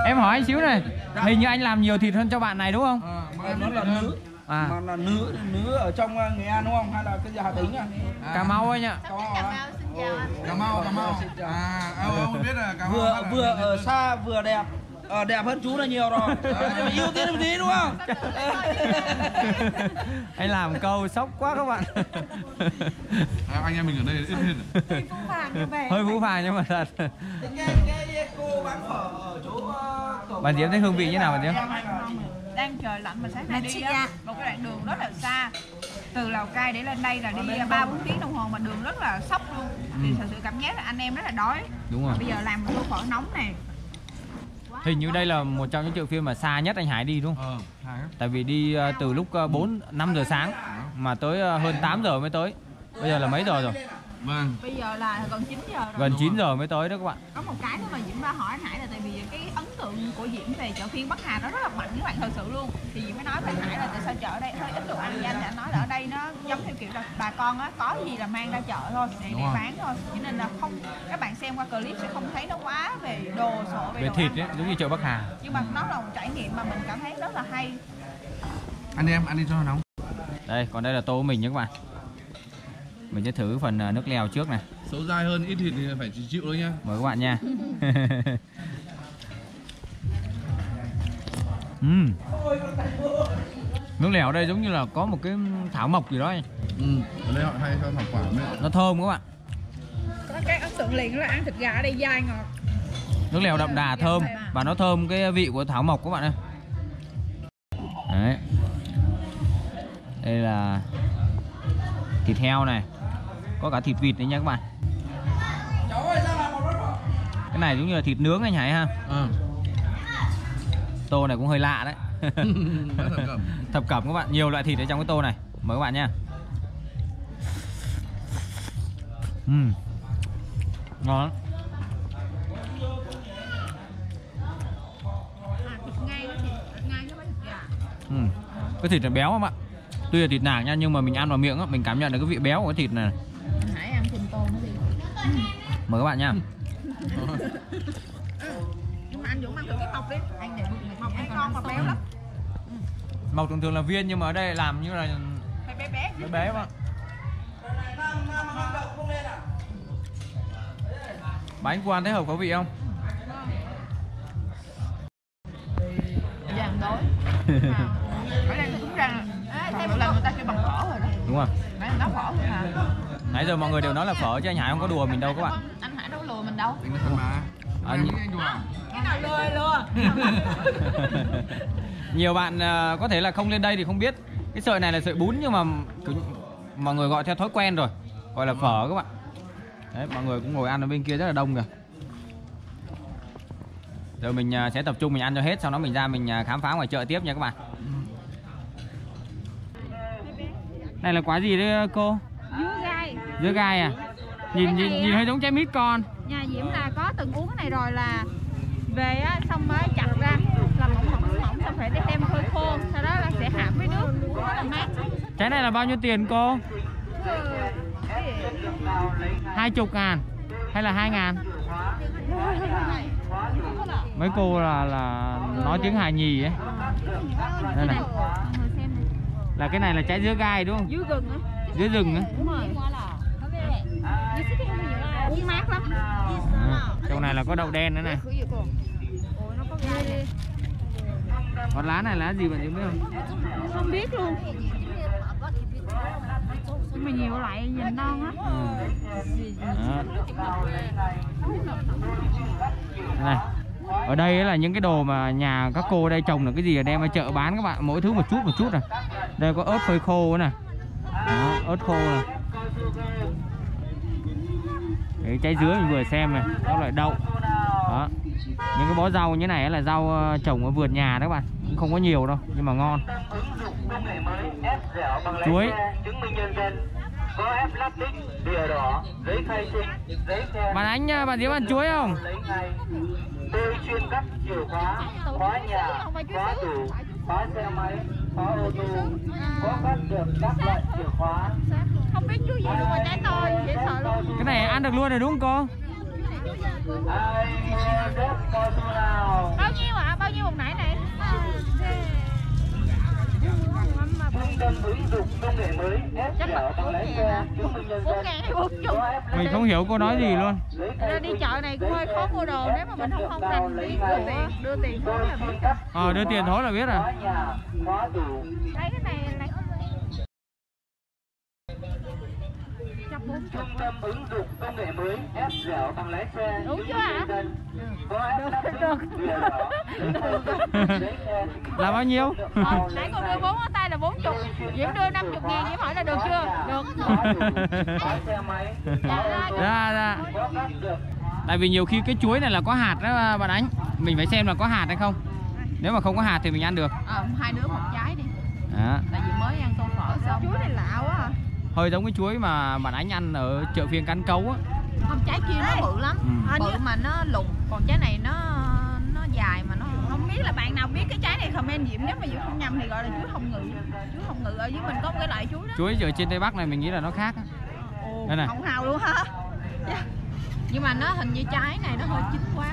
Em hỏi anh xíu này, hình như anh làm nhiều thịt hơn cho bạn này đúng không? Nó là nướng. Mà là nướng ở trong Nghệ An đúng không? Hay là cái Hà Tĩnh à? Cà Mau anh ạ. Cà Mau. À, ông biết là Cà Mau vừa ở xa vừa đẹp. Đẹp hơn chú là nhiều rồi. Yêu tiếng một tí đúng không? Anh làm câu sốc quá các bạn. Anh em mình ở đây hơi phũ phàng nhưng mà thật. Cái cô bán phở ở chỗ bạn Diễm thấy hương vị như nào bạn Diễm? Đang trời lạnh mà sáng nay đi một cái đoạn đường rất là xa. Từ Lào Cai để lên đây là đi 3-4 tiếng đồng hồ mà đường rất là sốc luôn. Thì thật sự cảm giác là anh em rất là đói. Đúng rồi. Bây giờ làm một tô phở nóng này. Hình như đây là một trong những chợ phiên mà xa nhất anh Hải đi đúng không? Tại vì đi từ lúc 4-5 giờ sáng mà tới hơn 8 giờ mới tới. Bây giờ là mấy giờ rồi? Vâng. Bây giờ là gần 9 giờ rồi. Gần 9 giờ mới tới đó các bạn. Có một cái nữa mà Diễm đã hỏi anh Hải là tại vì cái ấn tượng của Diễm về chợ phiên Bắc Hà nó rất là mạnh các bạn, thật sự luôn. Thì Diễm mới nói với anh Hải là tại sao chợ ở đây hơi ít đồ ăn, anh đã nói là ở đây nó giống theo kiểu là bà con á, có gì là mang ra chợ thôi để đi bán thôi. Cho nên là không, các bạn xem qua clip sẽ không thấy nó quá về đồ sộ về thịt ấy, giống như chợ Bắc Hà. Nhưng mà nó là một trải nghiệm mà mình cảm thấy rất là hay. Anh em ăn đi cho nó nóng. Đây, còn đây là tô của mình nhé các bạn. Mình sẽ thử phần nước lèo trước này. Xấu dai hơn, ít thịt thì phải chịu thôi nha. Mời các bạn nha. Nước lèo ở đây giống như là có một cái thảo mộc gì đó anh. Ở đây họ hay cho thảo quả đấy. Nó thơm các bạn. Có cái ấn tượng liền là ăn thịt gà ở đây dai ngọt. Nước lèo đậm đà thơm và nó thơm cái vị của thảo mộc các bạn ơi. Đấy. Đây là thịt heo này, có cả thịt vịt đấy nha các bạn. Cái này giống như là thịt nướng anh Hải ha. Tô này cũng hơi lạ đấy. Thập cẩm các bạn, nhiều loại thịt ở trong cái tô này. Mời các bạn nha. Ngon. Cái thịt này béo không ạ? Tuy là thịt nạc nha, nhưng mà mình ăn vào miệng á, mình cảm nhận được cái vị béo của cái thịt này. Hãy ăn thêm tôm nữa đi. Mời các bạn nha. Nhưng mà anh Dũng ăn thử cái mọc đi. Anh để mọc ăn ngon và béo lắm. Mọc thường thường là viên nhưng mà ở đây làm như là phải bé bé. Bé bé không ạ? Bánh của anh thấy hợp khẩu vị không? Dạng đối. Ở đây cũng rằng thêm một lần người ta kêu bằng phở rồi đó. Đúng rồi. Nãy nó phở rồi hả? Nãy giờ mọi người đều nói là phở chứ anh Hải không có đùa mình đâu các bạn. Anh Hải đâu lừa mình đâu. Cái nào lừa. Nhiều bạn có thể là không lên đây thì không biết cái sợi này là sợi bún, nhưng mà mọi người gọi theo thói quen rồi, gọi là phở các bạn. Đấy, mọi người cũng ngồi ăn ở bên kia rất là đông kìa. Giờ mình sẽ tập trung mình ăn cho hết, sau đó mình ra mình khám phá ngoài chợ tiếp nha các bạn. Này là quả gì đấy cô? Dứa gai. Dứa gai à? Nhìn hơi giống trái mít con. Nhà Diễm là có từng uống cái này rồi, là về á, xong mới chặt ra làm mỏng xong phải đem hơi khô, sau đó là sẽ hãm với nước uống rất là mát. Trái này là bao nhiêu tiền cô? 20.000 hay là 2.000? Mấy cô là nói tiếng Hà nhì ấy. Đây này. Là cái này là trái dứa gai đúng không? Dứa rừng á. Dứa rừng á. Đúng rồi. Uống mát lắm. Trong này là có đậu đen nữa này. Còn lá này lá gì bạn biết không? Không biết luôn. Nhưng mà nhiều loại nhìn non á. Này. Ở đây là những cái đồ mà nhà các cô đây trồng là cái gì là đem ra chợ bán các bạn, mỗi thứ một chút này. Đây có ớt phơi khô này. Đó, ớt khô này. Đấy, trái dứa mình vừa xem này, các loại đậu. Đó. Những cái bó rau như thế này là rau trồng ở vườn nhà đó các bạn, cũng không có nhiều đâu nhưng mà ngon. Chuối. Bạn Ánh, bạn Diễm ăn chuối không? Tôi chuyên các chìa khóa nhà, khóa tủ, khóa xe máy, khóa ô tô, có bắt được các loại chìa khóa. Không biết chú gì luôn mà trái tôi, dễ sợ luôn. Cái này ăn được luôn rồi đúng không cô? Ai mua đất coi tôi nào. Bao nhiêu ạ? Bao nhiêu một nãy này? Mình không hiểu cô nói gì luôn. Đi chợ này cũng hơi khó mua đồ, nếu mà mình không rành đi đưa tiền thối là biết. Đưa tiền thối là biết rồi. Thấy cái này là trung tâm ứng dụng công nghệ mới F0 bằng lái xe. Đúng chưa ạ? Là bao nhiêu? Nãy cô đưa 4 ngón tay là 40, Diễm đưa 50.000, Diễm hỏi là được chưa? Được. Ra. Tại vì nhiều khi cái chuối này là có hạt đó bạn Ánh, mình phải xem là có hạt hay không. Nếu mà không có hạt thì mình ăn được. Hai đứa một trái đi. Đó. Tại vì mới ăn tô phở xong. Chuối này lạ quá à. Hơi giống cái chuối mà bạn Ánh ăn ở chợ phiên Cánh Câu á. Không, trái kia nó bự lắm. Bự mà nó lùn, còn trái này nó dài mà nó không biết là bạn nào biết cái trái này comment Diễm, nếu mà Diễm không nhầm thì gọi là chuối hồng ngự. Chuối hồng ngự ở dưới mình có một cái loại chuối đó. Chuối ở trên Tây Bắc này mình nghĩ là nó khác á. Ồ, hồng hào luôn ha. Nhưng mà nó hình như trái này nó hơi chín quá.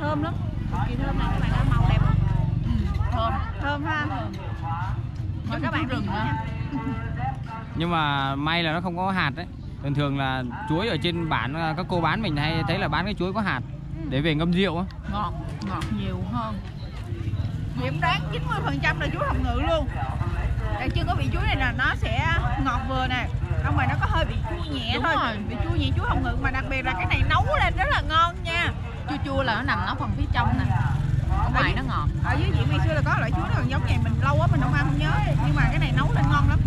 Thơm lắm. Thơm này các bạn, màu đẹp. Thơm ha. cho các bạn rừng đó. Nhưng mà may là nó không có hạt đấy. Thường thường là chuối ở trên bản các cô bán mình hay thấy là bán cái chuối có hạt để về ngâm rượu á. Ngọt, ngọt nhiều hơn. Điểm đáng 90% là chuối hồng ngự luôn. Đặc trưng của vị chuối này là nó sẽ ngọt vừa nè, xong rồi nó có hơi bị chua nhẹ. Đúng thôi rồi. Vị chua nhẹ chuối hồng ngự, mà đặc biệt là cái này nấu lên rất là ngon nha. Chua chua là nó nằm ở phần phía trong nè, ở ngoài nó ngọt. Ở dưới Diễm ngày xưa là có loại chuối nó còn giống này, mình lâu quá mình không ăn không nhớ, nhưng mà cái này nấu lên ngon lắm.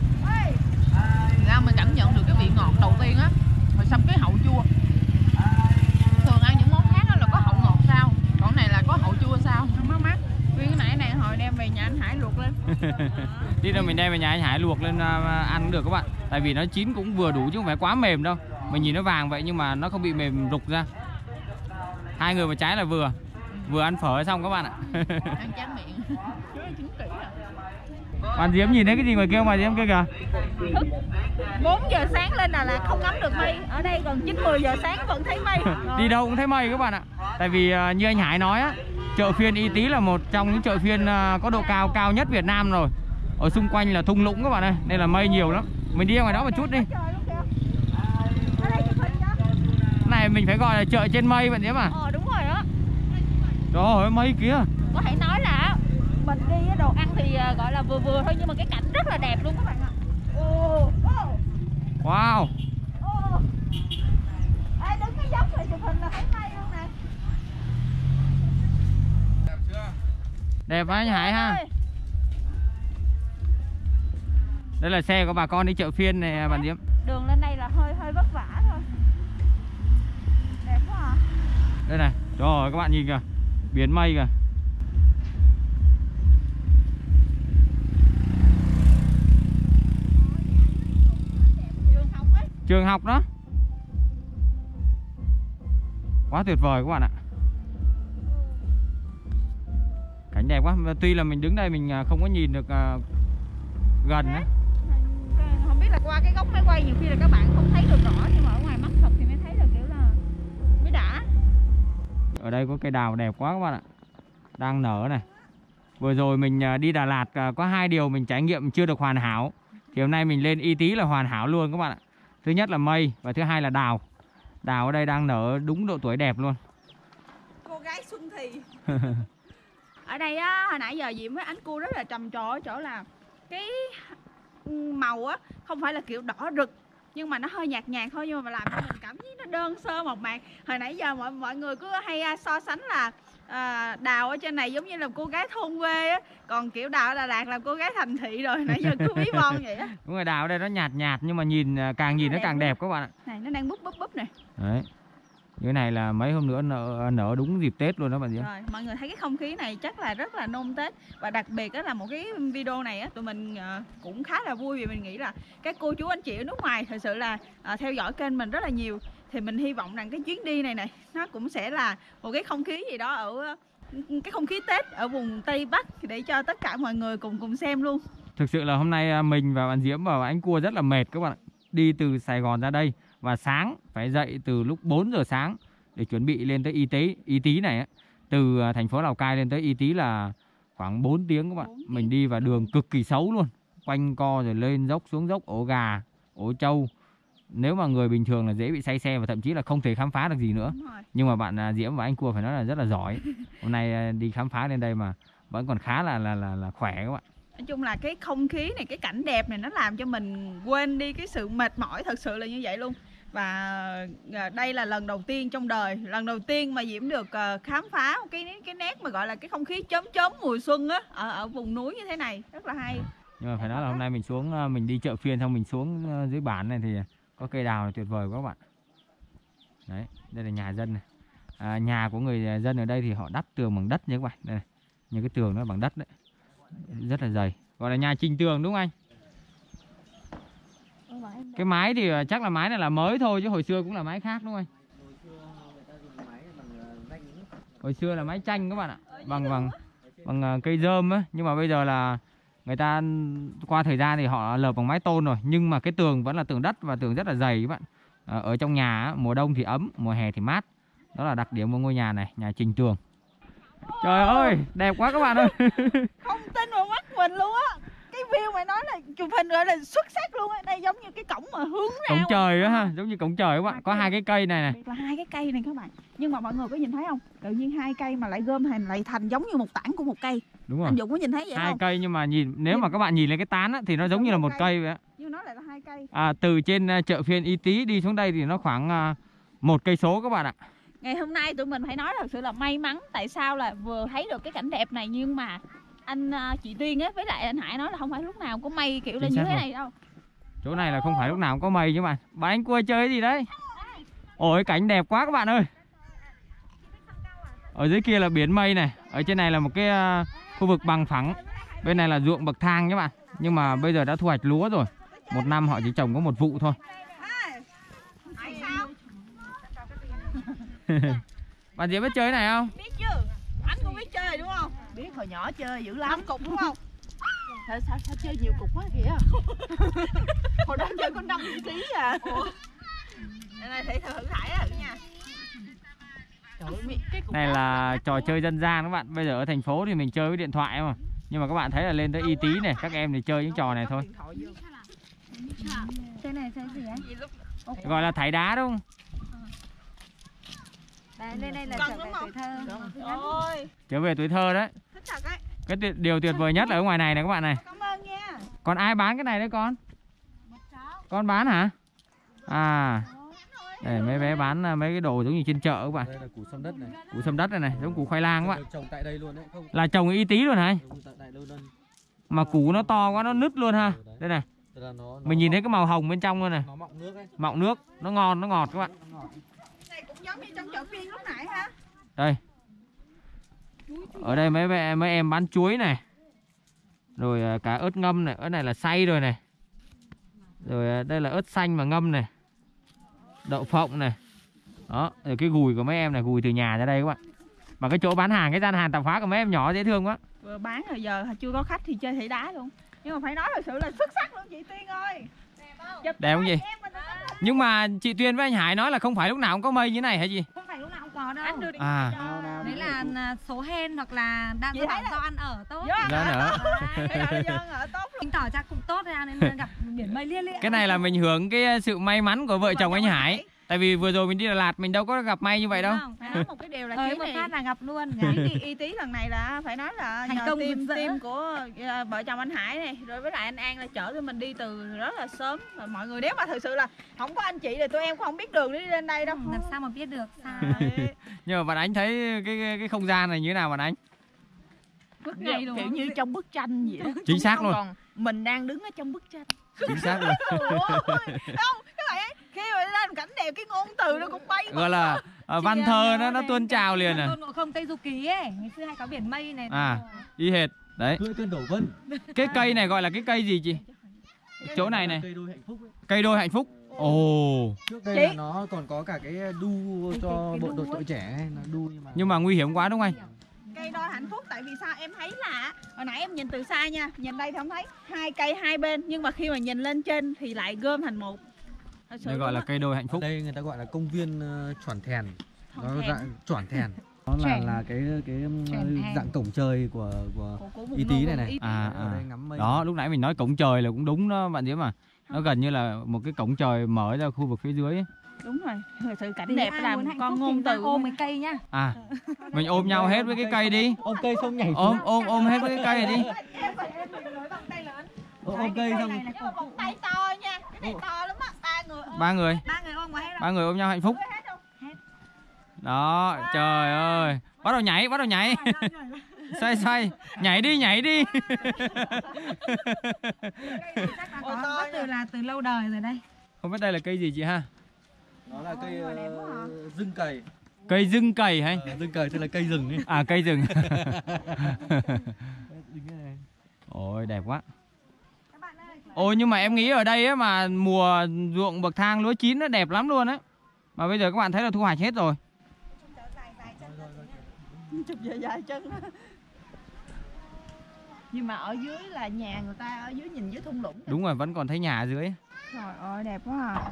Ra mình cảm nhận được cái vị ngọt đầu tiên á, rồi xong cái hậu chua. Thường ăn những món khác đó là có hậu ngọt sao, còn này là có hậu chua sao? Không mắc mắc. Nguyên cái này hồi đem về nhà anh Hải luộc lên. Đi đâu mình đem về nhà anh Hải luộc lên ăn cũng được các bạn. Tại vì nó chín cũng vừa đủ chứ không phải quá mềm đâu. Mình nhìn nó vàng vậy nhưng mà nó không bị mềm rục ra. Hai người mà trái là vừa. Vừa ăn phở xong các bạn ạ. Ăn chán miệng. Bạn Diễm nhìn thấy cái gì ngoài kia mà Diễm kia kìa. 4 giờ sáng lên Đà Lạt không ngắm được mây. Ở đây gần 9-10 giờ sáng vẫn thấy mây. Đi đâu cũng thấy mây các bạn ạ. Tại vì như anh Hải nói á, chợ phiên Y Tý là một trong những chợ phiên có độ cao nhất Việt Nam rồi. Ở xung quanh là thung lũng các bạn ơi, nên là mây nhiều lắm. Mình đi ra ngoài đó một chút đi. Cái này mình phải gọi là chợ trên mây bạn Diễm à. Ờ đúng rồi đó. Trời ơi mây kìa. Có thể nói là mình đi đồ ăn thì gọi là vừa vừa thôi, nhưng mà cái cảnh rất là đẹp luôn các bạn ạ. Wow. Ê, đứng cái dốc này chụp hình là thấy mây luôn nè. Đẹp chưa? Đẹp quá anh Hải ha. Đây là xe của bà con đi chợ phiên này bạn Diễm. Đường lên đây là hơi vất vả thôi. Đẹp quá hả? Đây này, trời ơi các bạn nhìn kìa, biển mây kìa. Trường học đó. Quá tuyệt vời các bạn ạ. Cảnh đẹp quá. Tuy là mình đứng đây mình không có nhìn được gần á. Không biết là qua cái góc máy quay nhiều khi là các bạn không thấy được rõ, nhưng mà ở ngoài mắt thật thì mới thấy được, kiểu là mới đã. Ở đây có cây đào đẹp quá các bạn ạ. Đang nở này. Vừa rồi mình đi Đà Lạt có hai điều mình trải nghiệm chưa được hoàn hảo. Thì hôm nay mình lên Y Tý là hoàn hảo luôn các bạn ạ. Thứ nhất là mây và thứ hai là đào. Đào ở đây đang nở đúng độ tuổi đẹp luôn. Cô gái xuân thì. Ở đây á, hồi nãy giờ Diễm với ánh Cua rất là trầm trồ ở chỗ là cái màu á không phải là kiểu đỏ rực, nhưng mà nó hơi nhạt nhạt thôi, nhưng mà làm cho mình cảm thấy nó đơn sơ mộc mạc. Hồi nãy giờ mọi người cứ hay so sánh là đào ở trên này giống như là cô gái thôn quê á, còn kiểu đào ở Đà Lạt là cô gái thành thị rồi, nãy giờ cứ ví von vậy á. Đúng rồi, đào ở đây nó nhạt nhạt nhưng mà nhìn càng nhìn nó càng đẹp các bạn ạ. Này nó đang búp búp búp này. Đấy. Như này là mấy hôm nữa nở đúng dịp Tết luôn đó bạn Diễm. Rồi, mọi người thấy cái không khí này chắc là rất là nôn Tết. Và đặc biệt đó là một cái video này á, tụi mình cũng khá là vui vì mình nghĩ là các cô chú anh chị ở nước ngoài thật sự là theo dõi kênh mình rất là nhiều. Thì mình hy vọng rằng cái chuyến đi này nó cũng sẽ là một cái không khí gì đó ở cái không khí Tết ở vùng Tây Bắc để cho tất cả mọi người cùng xem luôn. Thực sự là hôm nay mình và bạn Diễm và anh Cua rất là mệt các bạn ạ. Đi từ Sài Gòn ra đây và sáng phải dậy từ lúc 4 giờ sáng để chuẩn bị lên tới Y Tý này. Từ thành phố Lào Cai lên tới Y Tý là khoảng 4 tiếng các bạn. Mình đi vào đường cực kỳ xấu luôn. Quanh co rồi lên dốc xuống dốc, ổ gà, ổ trâu. Nếu mà người bình thường là dễ bị say xe và thậm chí là không thể khám phá được gì nữa. Nhưng mà bạn Diễm và anh Cua phải nói là rất là giỏi. Hôm nay đi khám phá lên đây mà vẫn còn khá là khỏe các bạn. Nói chung là cái không khí này, cái cảnh đẹp này nó làm cho mình quên đi cái sự mệt mỏi, thật sự là như vậy luôn. Và đây là lần đầu tiên trong đời, lần đầu tiên mà Diễm được khám phá một cái nét mà gọi là cái không khí chớm mùa xuân á, ở vùng núi như thế này, rất là hay. Nhưng mà phải nói là hôm nay mình xuống, mình đi chợ phiên xong mình xuống dưới bản này thì có cây đào này tuyệt vời quá các bạn. Đấy, đây là nhà dân này. Nhà của người dân ở đây thì họ đắp tường bằng đất nha các bạn. Đây này, những cái tường nó bằng đất đấy, rất là dày, gọi là nhà trình tường đúng không anh? Cái mái thì chắc là mái này là mới thôi chứ hồi xưa cũng là mái khác đúng không anh? Hồi xưa là mái chanh các bạn ạ, bằng cây rơm á, nhưng mà bây giờ là người ta qua thời gian thì họ lợp bằng mái tôn rồi, nhưng mà cái tường vẫn là tường đất và tường rất là dày các bạn. Ở trong nhà á, mùa đông thì ấm, mùa hè thì mát, đó là đặc điểm của ngôi nhà này, nhà trình tường. Trời ơi, đẹp quá các bạn ơi. Không tin vào mắt mình luôn á. Cái view mày nói là chụp hình gọi là xuất sắc luôn á. Đây giống như cái cổng mà hướng ra cổng trời á ha, giống như cổng trời các bạn. Có hai cái cây này nè, hai cái cây này các bạn. Nhưng mà mọi người có nhìn thấy không, tự nhiên hai cây mà lại gom hình lại thành giống như một tảng của một cây. Đúng rồi. Anh Dũng có nhìn thấy vậy hai không? Cây nhưng mà nhìn nếu mà các bạn nhìn lên cái tán á, thì nó giống như là một cây vậy á. Nhưng nó lại là hai cây. À, từ trên chợ phiên Y Tý đi xuống đây thì nó khoảng 1 cây số các bạn ạ. Ngày hôm nay tụi mình phải nói thật sự là may mắn. Tại sao là vừa thấy được cái cảnh đẹp này, nhưng mà anh chị Tuyền ấy với lại anh Hải nói là không phải lúc nào có mây kiểu là như thế này đâu. Chỗ này là không phải lúc nào cũng có mây chứ mà. Bạn anh Cua chơi gì đấy? Ôi cảnh đẹp quá các bạn ơi. Ở dưới kia là biển mây này, ở trên này là một cái khu vực bằng phẳng. Bên này là ruộng bậc thang các bạn. Nhưng mà bây giờ đã thu hoạch lúa rồi. Một năm họ chỉ trồng có một vụ thôi. Bạn Diễm biết chơi này không? Biết chứ. Anh cũng biết chơi đúng không? Biết, hồi nhỏ chơi dữ lắm. 5 cục đúng không? Sao chơi nhiều cục quá kìa. Hồi đó chơi có 5 ký à. Đây này thử thử Hải thử nha. Này là trò chơi dân gian các bạn. Bây giờ ở thành phố thì mình chơi với điện thoại mà. Nhưng mà các bạn thấy là lên tới Y Tý này, các em thì chơi những trò này thôi. Cái này chơi gì ấy? Gọi là thải đá đúng không? Đây đây là trở về tuổi thơ. Trở về tuổi thơ đấy. Cái điều tuyệt vời nhất là ở ngoài này này các bạn này. Cảm ơn nha. Còn ai bán cái này đấy con? Con bán hả? À. Để mấy bé bán mấy cái đồ giống như trên chợ các bạn. Đây là củ sâm đất này. Củ sâm đất này này, giống củ khoai lang các bạn. Trồng tại đây luôn đấy. Là trồng Y Tý luôn hả? Mà củ nó to quá nó nứt luôn ha. Đây này. Mình nhìn thấy cái màu hồng bên trong luôn này. Mọng nước, nó ngon, nó ngọt các bạn. Giống như trong chợ phiên lúc nãy ha. Đây. Ở đây mấy em bán chuối này. Rồi cả ớt ngâm này, ớt này là xay rồi này. Rồi đây là ớt xanh mà ngâm này. Đậu phộng này. Đó, rồi cái gùi của mấy em này, gùi từ nhà ra đây các bạn. Mà cái chỗ bán hàng, cái gian hàng tạp hóa của mấy em nhỏ dễ thương quá. Vừa bán rồi giờ chưa có khách thì chơi thảy đá luôn. Nhưng mà phải nói thật sự là xuất sắc luôn chị Tiên ơi. Đẹp không gì? Nhưng mà chị Tuyền với anh Hải nói là không phải lúc nào cũng có mây như thế này hả chị? Không phải lúc nào cũng có đâu. Anh đưa điện thoại cho. Đấy là số hen hoặc là đang do ăn ở tốt. Tính tỏ ra cũng tốt ra nên gặp biển mây lia lia. Cái này là mình hưởng cái sự may mắn của vợ chồng anh Hải. Tại vì vừa rồi mình đi Đà Lạt mình đâu có gặp may như vậy đâu. Một cái điều là chuyến này là gặp luôn. Y Tý lần này là phải nói là thành công team của vợ chồng anh Hải này, rồi với lại anh An là chở tụi mình đi từ rất là sớm. Và mọi người nếu mà thực sự là không có anh chị thì tụi em cũng không biết đường đi lên đây đâu. Làm sao mà biết được. Nhưng mà bạn anh thấy cái không gian này như thế nào bạn anh? Bức này kiểu như trong bức tranh vậy đó. Chính xác luôn. Còn mình đang đứng ở trong bức tranh. Chính xác luôn. Không, các bạn ấy khi mà lên cảnh đẹp cái ngôn từ nó cũng bay. Gọi là văn thơ nó tuôn trào liền à. Ngộ Không Tây Du Ký ấy, ngày xưa hay có biển mây này. À, y hệt đấy. Cưỡi tên đổ vân. Cái cây này gọi là cái cây gì chị? Chỗ này này. Cây đôi hạnh phúc. Cây đôi hạnh phúc. Ồ. Trước đây là nó còn có cả cái đu cho bộ đội tuổi trẻ, nó đu nhưng mà nguy hiểm quá đúng không anh? Cây đôi hạnh phúc tại vì sao em thấy là hồi nãy em nhìn từ xa nha, nhìn đây thì không thấy hai cây hai bên, nhưng mà khi mà nhìn lên trên thì lại gom thành một. Đây gọi là cây đôi hạnh phúc. Ở đây người ta gọi là công viên Choản Thèn. Nó dạng Choản Thèn. Nó là cái dạng cổng trời của Y Tý này này. Đó, lúc nãy mình nói cổng trời là cũng đúng đó bạn Diễm à. Nó gần như là một cái cổng trời mở ra khu vực phía dưới ấy. Đúng rồi, thật sự cảnh đẹp làm con ngôn từ. Ôm cái cây nha. À, mình ôm nhau hết với cái cây đi. Ôm cây xong nhảy. Ôm hết với cái cây này đi. Ôm cây xong. Nhưng mà vòng tay to nha. Cái này to lắm á. Ba người ôm hết rồi. Ba người ôm nhau hạnh phúc. Đó, trời ơi. Bắt đầu nhảy. Xoay, nhảy đi. Có từ lâu đời rồi đây. Không biết đây là cây gì chị ha? Đó là cây dưng cầy. Cây dưng cầy hay? Dưng cầy tức là cây rừng ấy. À cây rừng. Ôi đẹp quá. Ôi nhưng mà em nghĩ ở đây ấy mà mùa ruộng bậc thang lúa chín nó đẹp lắm luôn á. Mà bây giờ các bạn thấy là thu hoạch hết rồi. Chụp dài chân. Nhưng mà ở dưới là nhà người ta, ở dưới nhìn dưới thung lũng. Đúng rồi, vẫn còn thấy nhà ở dưới. Trời ơi đẹp quá à.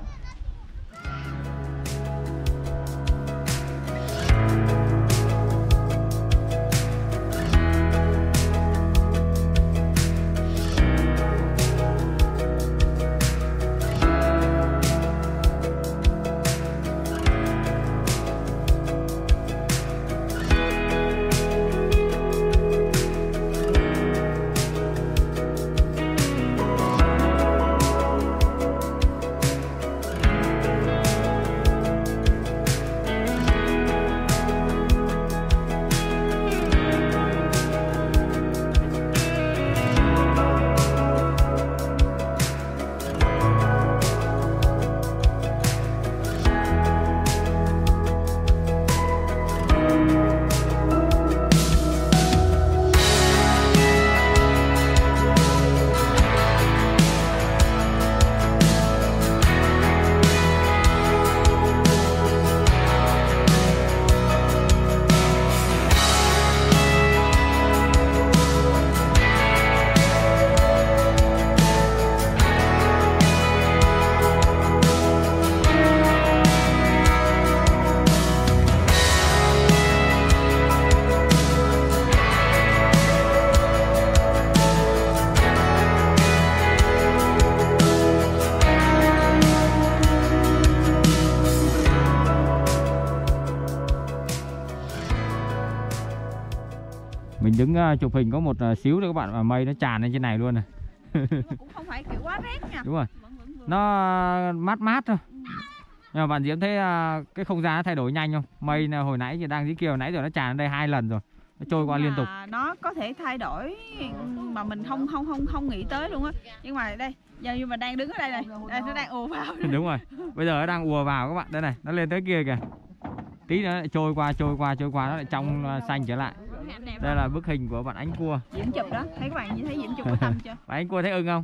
Mình đứng chụp hình có một xíu nữa các bạn, mà mây nó tràn lên trên này luôn này. Cũng không phải kiểu quá rét nha. Đúng rồi. Nó mát mát thôi. Nhưng mà bạn Diễm thấy cái không gian nó thay đổi nhanh không? Mây hồi nãy thì đang dưới kia, hồi nãy rồi nó tràn lên đây 2 lần rồi. Nó trôi qua liên tục. Nó có thể thay đổi mà mình không nghĩ tới luôn á. Nhưng mà đây, giờ như mình đang đứng ở đây này, đây nó đang ùa vào. Đúng rồi. Bây giờ nó đang ùa vào các bạn. Đây này, nó lên tới kia kìa. Tí nữa lại trôi qua nó lại trong xanh trở lại. Đây là bức hình của bạn Ánh Cua. Diễm chụp đó, thấy các bạn như thấy Diễm chụp của Tâm chưa? Bạn Ánh Cua thấy ưng không?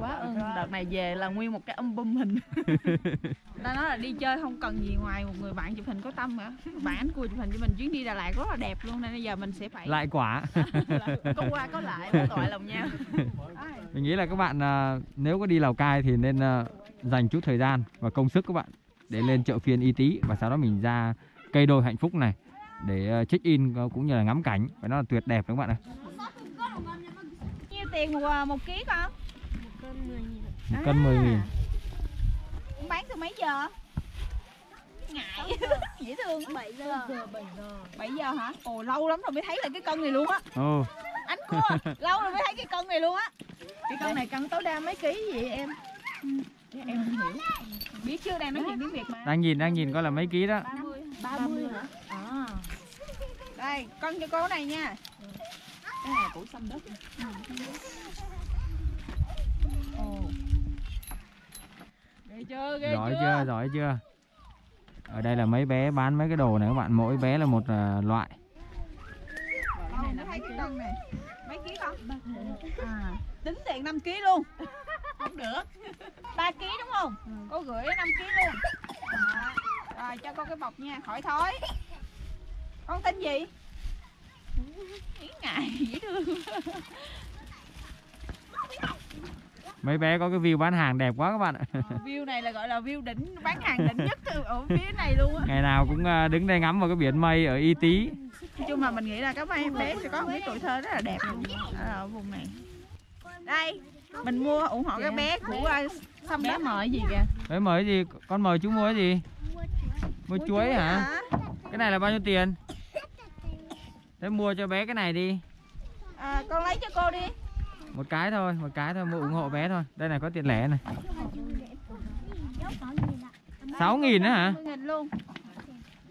Quá ưng, đợt này về là nguyên một cái album hình. Ta nói là đi chơi không cần gì ngoài một người bạn chụp hình có Tâm cả. Bạn Ánh Cua chụp hình cho mình chuyến đi Đà Lạt rất là đẹp luôn, nên bây giờ mình sẽ phải lại quả. Có qua có lại, có gọi lòng nhau. Mình nghĩ là các bạn nếu có đi Lào Cai thì nên dành chút thời gian và công sức các bạn để lên chợ phiên Y Tý, và sau đó mình ra cây đôi hạnh phúc này để check in cũng như là ngắm cảnh, và nó là tuyệt đẹp các bạn ơi. Nhiêu tiền một ký con? 1 cân 10.000. Bán từ mấy giờ? Ngại. Dễ thương. 7 giờ hả? Ồ, lâu lắm rồi mới thấy là cái cân này luôn á. Ừ. Ánh Cua, lâu rồi mới thấy cái cân này luôn á. Cái cân này cân tối đa mấy ký vậy em? Em không hiểu. Biết chưa, đang nói chuyện tiếng Việt mà. Đang nhìn coi là mấy ký đó. 30 hả? À. Đây, cân cho cô này nha. Cái này củ xâm đất. Giỏi chưa? Ở đây là mấy bé bán mấy cái đồ này các bạn, mỗi bé là một loại. Cái này thấy cái cân này. Mấy ký không? À, tính tiền 5 kg luôn. Không được. 3 kg đúng không? Ừ. Cô gửi 5 kg luôn. À, rồi cho con cái bọc nha, khỏi thối. Con tên gì? Yến Ngài, dễ thương. Mấy bé có cái view bán hàng đẹp quá các bạn ạ. View này là gọi là view đỉnh, bán hàng đỉnh nhất ở phía này luôn á. Ngày nào cũng đứng đây ngắm vào cái biển mây ở Y Tý. Nói chung mà mình nghĩ là các em bé sẽ có một cái tuổi thơ rất là đẹp ở vùng này. Đây, mình mua ủng hộ các bé của xong bé mời gì kìa. Bé mời gì? Con mời chú mua cái gì? Mua chuối hả? Cái này là bao nhiêu tiền? Thế mua cho bé cái này đi. À, con lấy cho cô đi. Một cái thôi, mua ủng hộ bé thôi. Đây này có tiền lẻ này. 6.000 nữa hả? Luôn.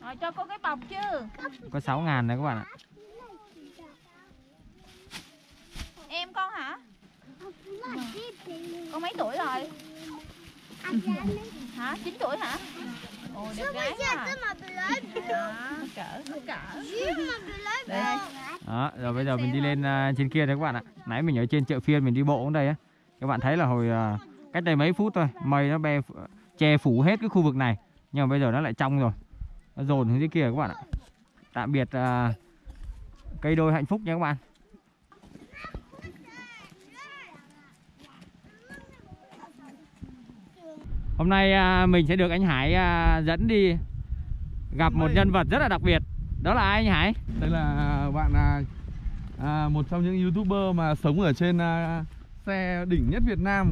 Rồi cho cô cái bọc chứ. Có 6.000 này các bạn ạ. Em con hả? Con mấy tuổi rồi? Hả? 9 tuổi hả? Ồ, đẹp gái hả? Đó, rồi bây giờ mình đi lên trên kia đấy các bạn ạ. Nãy mình ở trên chợ phiên mình đi bộ ở đây á. Các bạn thấy là hồi cách đây mấy phút thôi, mây nó che phủ hết cái khu vực này. Nhưng mà bây giờ nó lại trong rồi. Nó dồn xuống dưới kia các bạn ạ. Tạm biệt cây đôi hạnh phúc nha các bạn. Hôm nay mình sẽ được anh Hải dẫn đi gặp một nhân vật rất là đặc biệt. Đó là ai anh Hải? Đây là bạn một trong những YouTuber mà sống ở trên xe đỉnh nhất Việt Nam.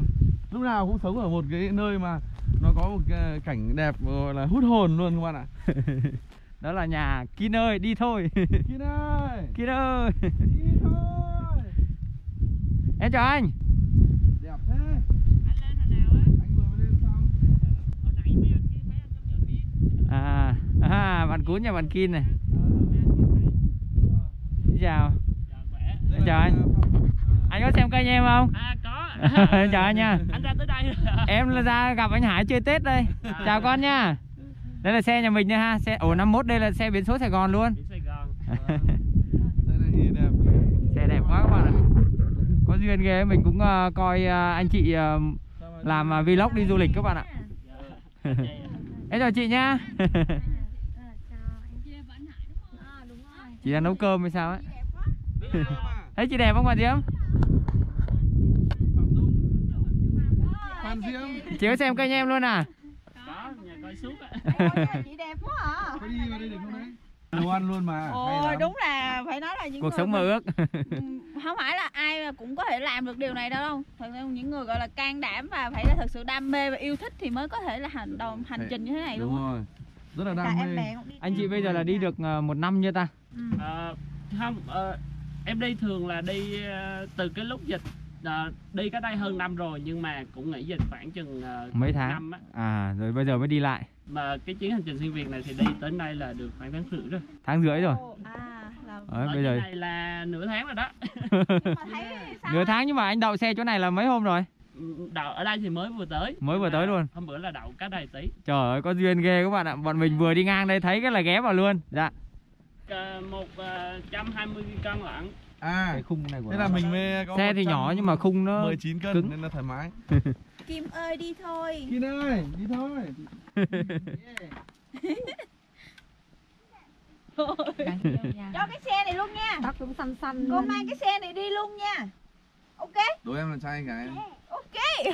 Lúc nào cũng sống ở một cái nơi mà nó có một cảnh đẹp gọi là hút hồn luôn các bạn ạ. Đó là nhà Kin ơi, đi thôi. Kin ơi. Kin ơi. Đi thôi. Em chào anh. Đẹp thế. Anh lên hồi nào á? Anh vừa mới lên xong. Hồi nãy mấy anh kia thấy anh trong giờ đi. À, bạn Cún nhà bạn Kin này. Chào. Chào anh. Anh có xem kênh em không? À có. Chào anh nha. Anh ra tới đây. Em là ra gặp anh Hải chơi Tết đây. Chào con nha. Đây là xe nhà mình nha ha. Xe ổ 51, đây là xe biển số Sài Gòn luôn. Biển Sài Gòn. Xe đẹp quá các bạn ạ. Có duyên ghê, mình cũng coi anh chị làm vlog đi du lịch các bạn ạ. Em chào chị nha. Chị đang nấu cơm hay sao ấy? Thấy chị đẹp không bạn Diễm? Chị có xem kênh em luôn à? Có, nhà coi suốt á. Chị đẹp quá hả? Có đi vào đây được không đấy? Đồ ăn luôn mà. Ôi đúng là phải nói là những cuộc sống mơ ước. Không phải là ai cũng có thể làm được điều này đâu. Thật ra những người gọi là can đảm và phải là thật sự đam mê và yêu thích thì mới có thể là hành trình như thế này luôn. Đúng rồi. Rất là đam mê. Anh chị bây giờ là đi được 1 năm chưa ta? Không, Em đi thường là đi từ cái lúc dịch, đi cái đây hơn năm rồi nhưng mà cũng nghỉ dịch khoảng chừng mấy tháng năm á. À rồi bây giờ mới đi lại. Mà cái chuyến hành trình xuyên Việt này thì đi tới nay là được khoảng tháng rưỡi rồi. Tháng rưỡi rồi. À là... Ở bây giờ này là nửa tháng rồi đó. Nửa tháng nhưng mà anh đậu xe chỗ này là mấy hôm rồi? Đậu ở đây thì mới vừa tới. Mới vừa tới luôn. Hôm bữa là đậu cá Đà Tí. Trời ơi có duyên ghê các bạn ạ. Bọn mình vừa đi ngang đây thấy cái là ghé vào luôn. Dạ. 120 cân lận. À cái khung này của thế là mình mê có xe thì nhỏ nhưng mà khung nó 19 cân cứng nên nó thoải mái. Kim ơi đi thôi. Kim ơi đi thôi. Cho cái xe này luôn nha. Tóc cũng xanh xanh. Cô mang cái xe này đi luôn nha. Ok. Đối em là trai cả em. Ok.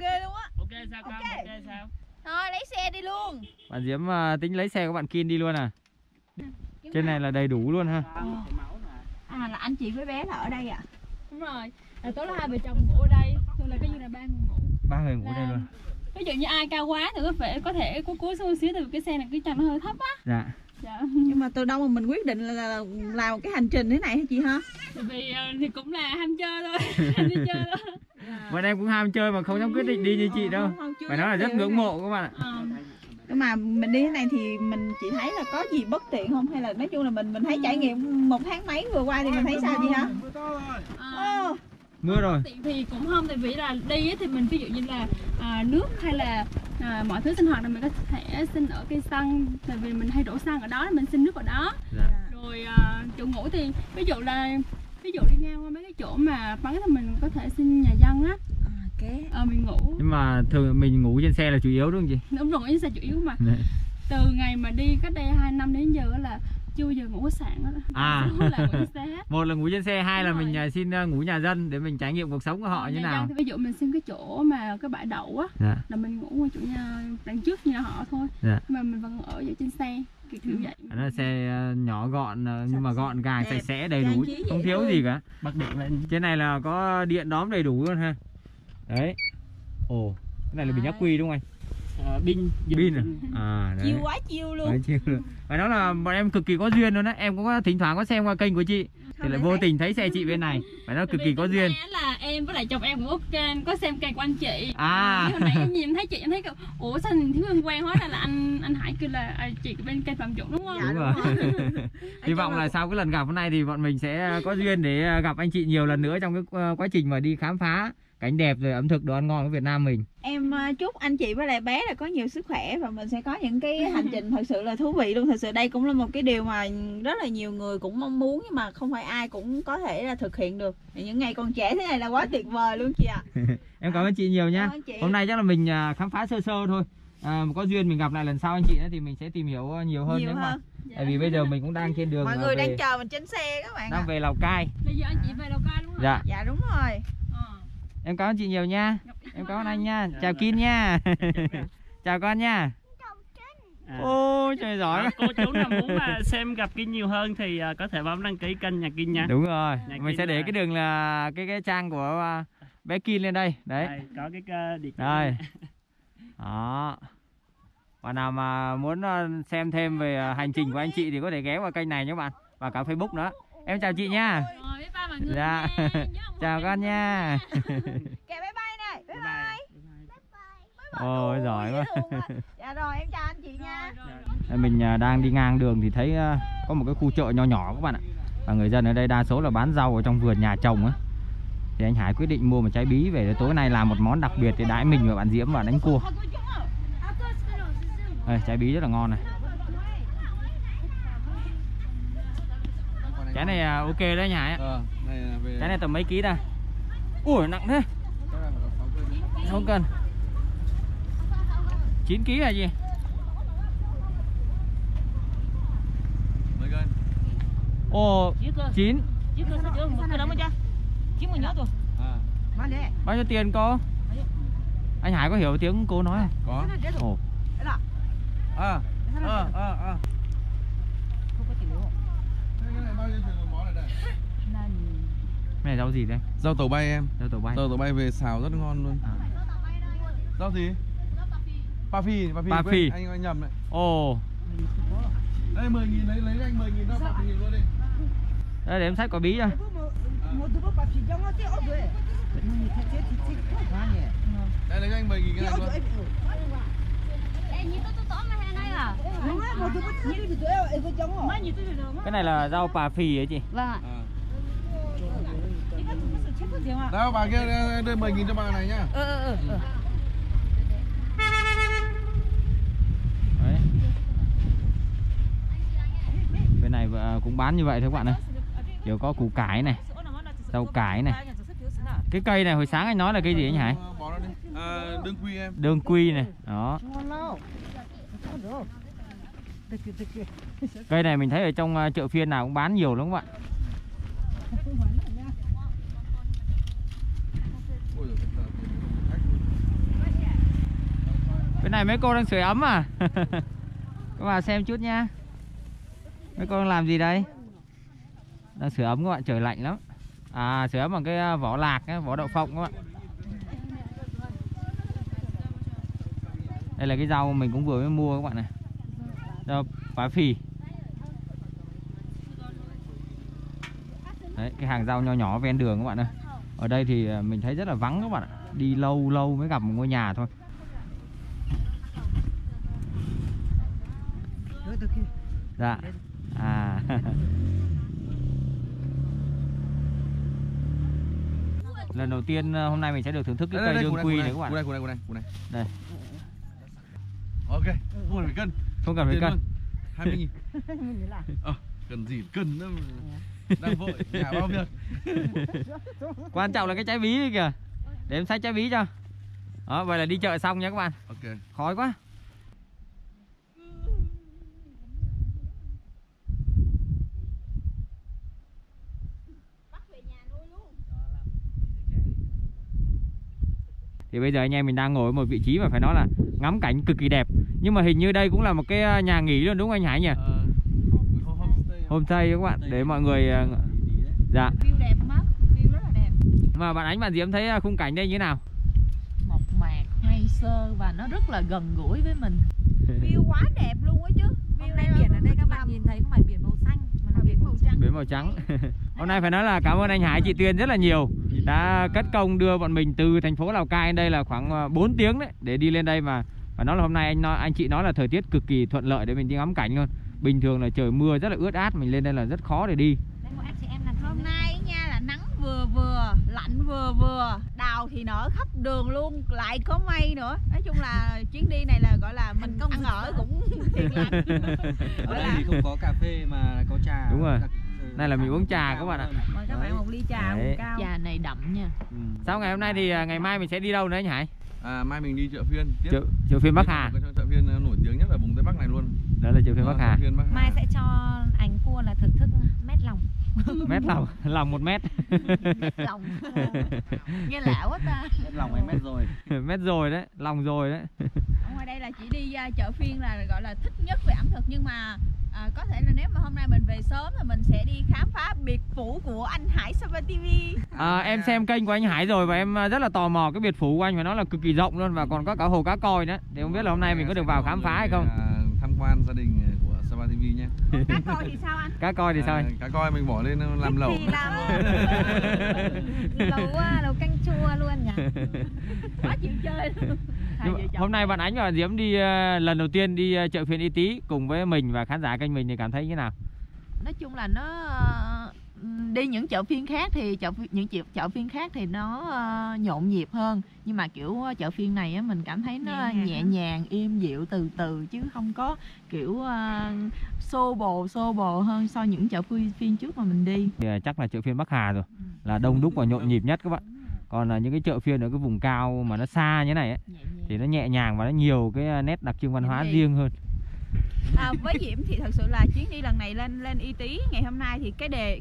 Ghê luôn á. Ok sao con? Okay. Ok sao? Thôi lấy xe đi luôn. Bạn Diễm tính lấy xe của bạn Kin đi luôn à? Trên này là đầy đủ luôn ha. À là anh chị với bé là ở đây ạ. À? Đúng rồi. Là tối là hai vợ chồng ngủ ở đây, thường là cái như là ba người ngủ. Ba người ngủ đây luôn. Ví dụ như ai cao quá thì có thể cúi xuống xíu từ cái xe này cái trần nó hơi thấp á. Dạ. Dạ. Nhưng mà từ đâu mà mình quyết định là làm cái hành trình thế này hả chị ha? Vì thì cũng là ham chơi thôi. Ham chơi thôi. Bọn em cũng ham chơi mà không dám quyết định đi như chị đâu. Phải nói là rất ngưỡng mộ các bạn ạ. Nhưng mà mình đi thế này thì mình chỉ thấy là có gì bất tiện không, hay là nói chung là mình thấy trải nghiệm một tháng mấy vừa qua thì mình thấy sao chị hả? Mưa rồi thì cũng không, tại vì là đi thì mình ví dụ như là nước hay là mọi thứ sinh hoạt là mình có thể xin ở cây xăng, tại vì mình hay đổ xăng ở đó mình xin nước ở đó. Rồi chỗ ngủ thì ví dụ đi ngang qua mấy cái chỗ mà vắng thì mình có thể xin nhà dân á. Mình ngủ. Nhưng mà thường mình ngủ trên xe là chủ yếu đúng không chị? Đúng rồi, trên xe chủ yếu mà. Đấy. Từ ngày mà đi cách đây 2 năm đến giờ là chưa giờ ngủ ở sạn đó. À. Là ngủ trên xe. Một là ngủ trên xe, hai là mình xin ngủ nhà dân để mình trải nghiệm cuộc sống của họ như nào. Thì ví dụ mình xin cái chỗ mà cái bãi đậu á, dạ, là mình ngủ ở chỗ nhà đằng trước nhà họ thôi. Dạ. Mà mình vẫn ở vậy trên xe. Vậy. Đó, xe nhỏ gọn nhưng mà gọn gàng, sạch sẽ, đầy đủ, không thiếu gì cả. Bật điện lên. Trên này là có điện đóm đầy đủ luôn ha. Đấy. Ồ, cái này là bình ắc quy đúng không anh? Pin à? À đấy. Chiêu quá chiêu luôn. Đấy, chiêu luôn. Và đó là bọn em cực kỳ có duyên luôn á. Em cũng có thỉnh thoảng có xem qua kênh của chị thì lại vô tình thấy xe chị bên này. Và nó cực kỳ có duyên. Là em với lại chồng em cũng có xem kênh của anh chị. À. Hồi nãy em nhìn thấy chị, em thấy ủa sao mình thiếu liên quan, hóa ra là anh Hải kêu là chị bên kênh Phạm Dũng đúng không? Dạ, đúng rồi. Hy vọng là sau cái lần gặp hôm nay thì bọn mình sẽ có duyên để gặp anh chị nhiều lần nữa trong cái quá trình mà đi khám phá cảnh đẹp rồi ẩm thực đồ ăn ngon của Việt Nam mình. Em chúc anh chị với lại bé là có nhiều sức khỏe và mình sẽ có những cái hành trình thật sự là thú vị luôn. Thật sự đây cũng là một cái điều mà rất là nhiều người cũng mong muốn nhưng mà không phải ai cũng có thể là thực hiện được. Những ngày còn trẻ thế này là quá tuyệt vời luôn chị ạ. À. Em cảm ơn chị nhiều nha. Hôm nay chắc là mình khám phá sơ sơ thôi. Có duyên mình gặp lại lần sau anh chị nữa thì mình sẽ tìm hiểu nhiều hơn nếu mà. Dạ. Tại vì bây giờ mình cũng đang trên đường. Mọi người đang chờ mình trên xe các bạn. Đang về Lào Cai. Bây giờ anh chị về Lào Cai đúng không? Dạ, dạ đúng rồi. Em cảm ơn chị nhiều nha. Em cảm ơn anh nha. Chào Kin nha. Chào con nha. Ôi trời giỏi. Cô chú nào muốn mà xem gặp Kin nhiều hơn thì có thể bấm đăng ký kênh nhà Kin nha. Đúng rồi. Nhà mình Kin sẽ để rồi. Cái đường là cái trang của bé Kin lên đây. Đấy. Đây, có cái địa chỉ. Đây. Đó. Bạn nào mà muốn xem thêm về hành trình của anh chị thì có thể ghé vào kênh này nhé bạn. Và cả Facebook nữa. Em chào chị nha. Dạ. Chào con nha. Kệ bye bye này. Bye bye. Ôi giỏi quá. Dạ rồi em chào anh chị nha. Mình đang đi ngang đường thì thấy có một cái khu chợ nho nhỏ các bạn ạ. Và người dân ở đây đa số là bán rau ở trong vườn nhà chồng á. Thì anh Hải quyết định mua một trái bí về tối nay làm một món đặc biệt để đãi mình và bạn Diễm và đánh cua. Đây, trái bí rất là ngon này. Cái này ok đấy nhỉ? Cái này tầm mấy ký đây? Ui nặng thế. 6 cân. 9 ký là gì? 10 cân. Ồ, 9. Bao nhiêu tiền cô? Anh Hải có hiểu tiếng cô nói không? Có. Cái này rau gì đây? Rau tàu bay em. Rau tàu bay về xào rất ngon luôn. À. Rau gì? Papi. Anh nhầm đấy. Ồ. Đây 10.000 lấy anh 10.000 ra 1.000 luôn đi. Để em xách quả bí cho. Đây lấy cho anh 10.000 cái này luôn. Cái này là rau bà phì ấy chị. Vâng ạ. Đâu bà kia đưa 10.000 cho bà này nhá. Đấy. Bên này cũng bán như vậy thôi các bạn ơi. Đều có củ cải này, rau cải này. Cái cây này hồi sáng anh nói là cây gì anh Hải? Đương quy em. Đương quy này, đó. Cây này mình thấy ở trong chợ phiên nào cũng bán nhiều lắm các bạn. Cái này mấy cô đang sưởi ấm à? Các bạn xem chút nha. Mấy cô đang làm gì đây? Đang sưởi ấm các bạn, trời lạnh lắm. À, sưởi ấm bằng cái vỏ lạc, cái vỏ đậu phộng các bạn. Đây là cái rau mình cũng vừa mới mua các bạn này. Rau bá phì. Đấy, cái hàng rau nho nhỏ ven đường các bạn ơi. Ở đây thì mình thấy rất là vắng các bạn ạ. Đi lâu lâu mới gặp một ngôi nhà thôi. Dạ. À. Lần đầu tiên hôm nay mình sẽ được thưởng thức cái cây đương quy này các bạn. Củ này. Đây. Ok, không cần phải cân. Không cần phải cân. 20.000. Cần gì cân nữa. Đang vội, nhà bao việc. Quan trọng là cái trái bí kìa. Để em xách trái bí cho. Đó, vậy là đi chợ xong nha các bạn. Ok. Khói quá. Thì bây giờ anh em mình đang ngồi ở một vị trí mà phải nói là ngắm cảnh cực kỳ đẹp. Nhưng mà hình như đây cũng là một cái nhà nghỉ luôn đúng không anh Hải nhỉ? Homestay các bạn, để mọi người... Dạ. View đẹp mắt, view rất là đẹp. Mà bạn Ánh, bạn Diễm thấy khung cảnh đây như thế nào? Mộc mạc, hoang sơ và nó rất là gần gũi với mình. View quá đẹp luôn á chứ. Hôm nay biển ở đây các bạn nhìn thấy không phải biển màu xanh mà là biển màu trắng. Biển màu trắng. Hôm nay phải nói là cảm ơn anh Hải, chị Tuyền rất là nhiều. Đã cất công đưa bọn mình từ thành phố Lào Cai đây là khoảng 4 tiếng đấy để đi lên đây mà. Và nó là hôm nay anh chị nói là thời tiết cực kỳ thuận lợi để mình đi ngắm cảnh luôn. Bình thường là trời mưa rất là ướt át, mình lên đây là rất khó để đi. Hôm nay nha là nắng vừa vừa, lạnh vừa vừa, đào thì nở khắp đường luôn, lại có mây nữa. Nói chung là chuyến đi này là gọi là mình ăn ở cũng thiệt lắm. Ở đây thì không có cà phê mà có trà. Đúng rồi. Này là mình uống trà các bạn ạ. Mời các bạn một ly trà cao. Trà này đậm nha. Sau ngày hôm nay thì ngày mai mình sẽ đi đâu nữa anh Hải? À, mai mình đi chợ phiên tiếp. Chợ phiên Bắc Hà. Chợ phiên nổi tiếng nhất ở vùng Tây Bắc này luôn. Đó là chợ phiên Bắc Hà. Mai sẽ cho anh Cua là thưởng thức mét lòng. Mét lòng, lòng 1 mét. Mét lòng. Nghe lạ quá ta. Mét lòng hay mét rồi. Mét rồi đấy, lòng rồi đấy. Ở ngoài đây là chỉ đi chợ phiên là gọi là thích nhất về ẩm thực, nhưng mà có thể là nếu mà hôm nay mình về sớm thì mình sẽ đi khám phá biệt phủ của anh Hải Sapa TV. Em xem kênh của anh Hải rồi và em rất là tò mò cái biệt phủ của anh, và nó là cực kỳ rộng luôn và còn có cả hồ cá coi nữa. Thì không biết là hôm nay mình có được vào khám phá hay không? Tham quan gia đình của Sapa TV nhé. Cá coi thì sao anh? Cá coi thì sao anh? Cá coi mình bỏ lên làm lẩu. Lẩu canh chua luôn nhỉ. Quá chịu chơi. Hôm nay bạn Ánh và Diễm đi lần đầu tiên đi chợ phiên Y Tý cùng với mình và khán giả kênh mình thì cảm thấy như thế nào? Nói chung là nó đi những chợ phiên khác thì những chợ phiên khác thì nó nhộn nhịp hơn, nhưng mà kiểu chợ phiên này á, mình cảm thấy nó nhẹ nhàng im dịu từ từ chứ không có kiểu xô bồ hơn so với những chợ phiên trước mà mình đi. Thì chắc là chợ phiên Bắc Hà rồi là đông đúc và nhộn nhịp nhất các bạn. Còn là những cái chợ phiên ở cái vùng cao mà nó xa như thế này ấy, thì nó nhẹ nhàng và nó nhiều cái nét đặc trưng văn hóa riêng hơn. Với Diễm thì thật sự là chuyến đi lần này lên Y Tý ngày hôm nay thì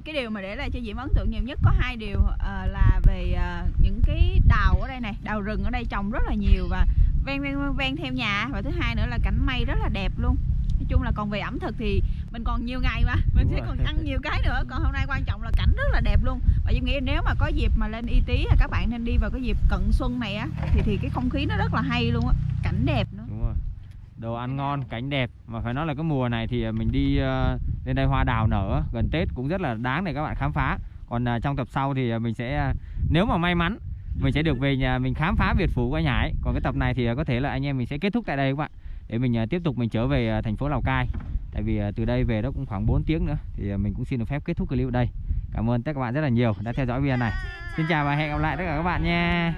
cái điều mà để lại cho Diễm ấn tượng nhiều nhất có 2 điều, là về những cái đào ở đây này, đào rừng ở đây trồng rất là nhiều và ven theo nhà, và thứ hai nữa là cảnh mây rất là đẹp luôn. Nói chung là còn về ẩm thực thì mình còn nhiều ngày mà mình sẽ còn ăn nhiều cái nữa, còn hôm nay quan trọng là cảnh rất là đẹp luôn. Và Diễm nghĩ nếu mà có dịp mà lên Y Tý là các bạn nên đi vào cái dịp cận xuân này á, thì cái không khí nó rất là hay luôn á, cảnh đẹp nữa. Đúng rồi. Đồ ăn ngon, cảnh đẹp, mà phải nói là cái mùa này thì mình đi Lên đây hoa đào nở gần Tết cũng rất là đáng để các bạn khám phá. Còn trong tập sau thì mình sẽ, nếu mà may mắn, mình sẽ được về nhà mình khám phá Việt Phủ của anh Hải. Còn cái tập này thì có thể là anh em mình sẽ kết thúc tại đây các bạn, để mình tiếp tục mình trở về thành phố Lào Cai. Tại vì từ đây về đó cũng khoảng 4 tiếng nữa. Thì mình cũng xin được phép kết thúc clip ở đây. Cảm ơn tất cả các bạn rất là nhiều đã theo dõi video này. Xin chào và hẹn gặp lại tất cả các bạn nha.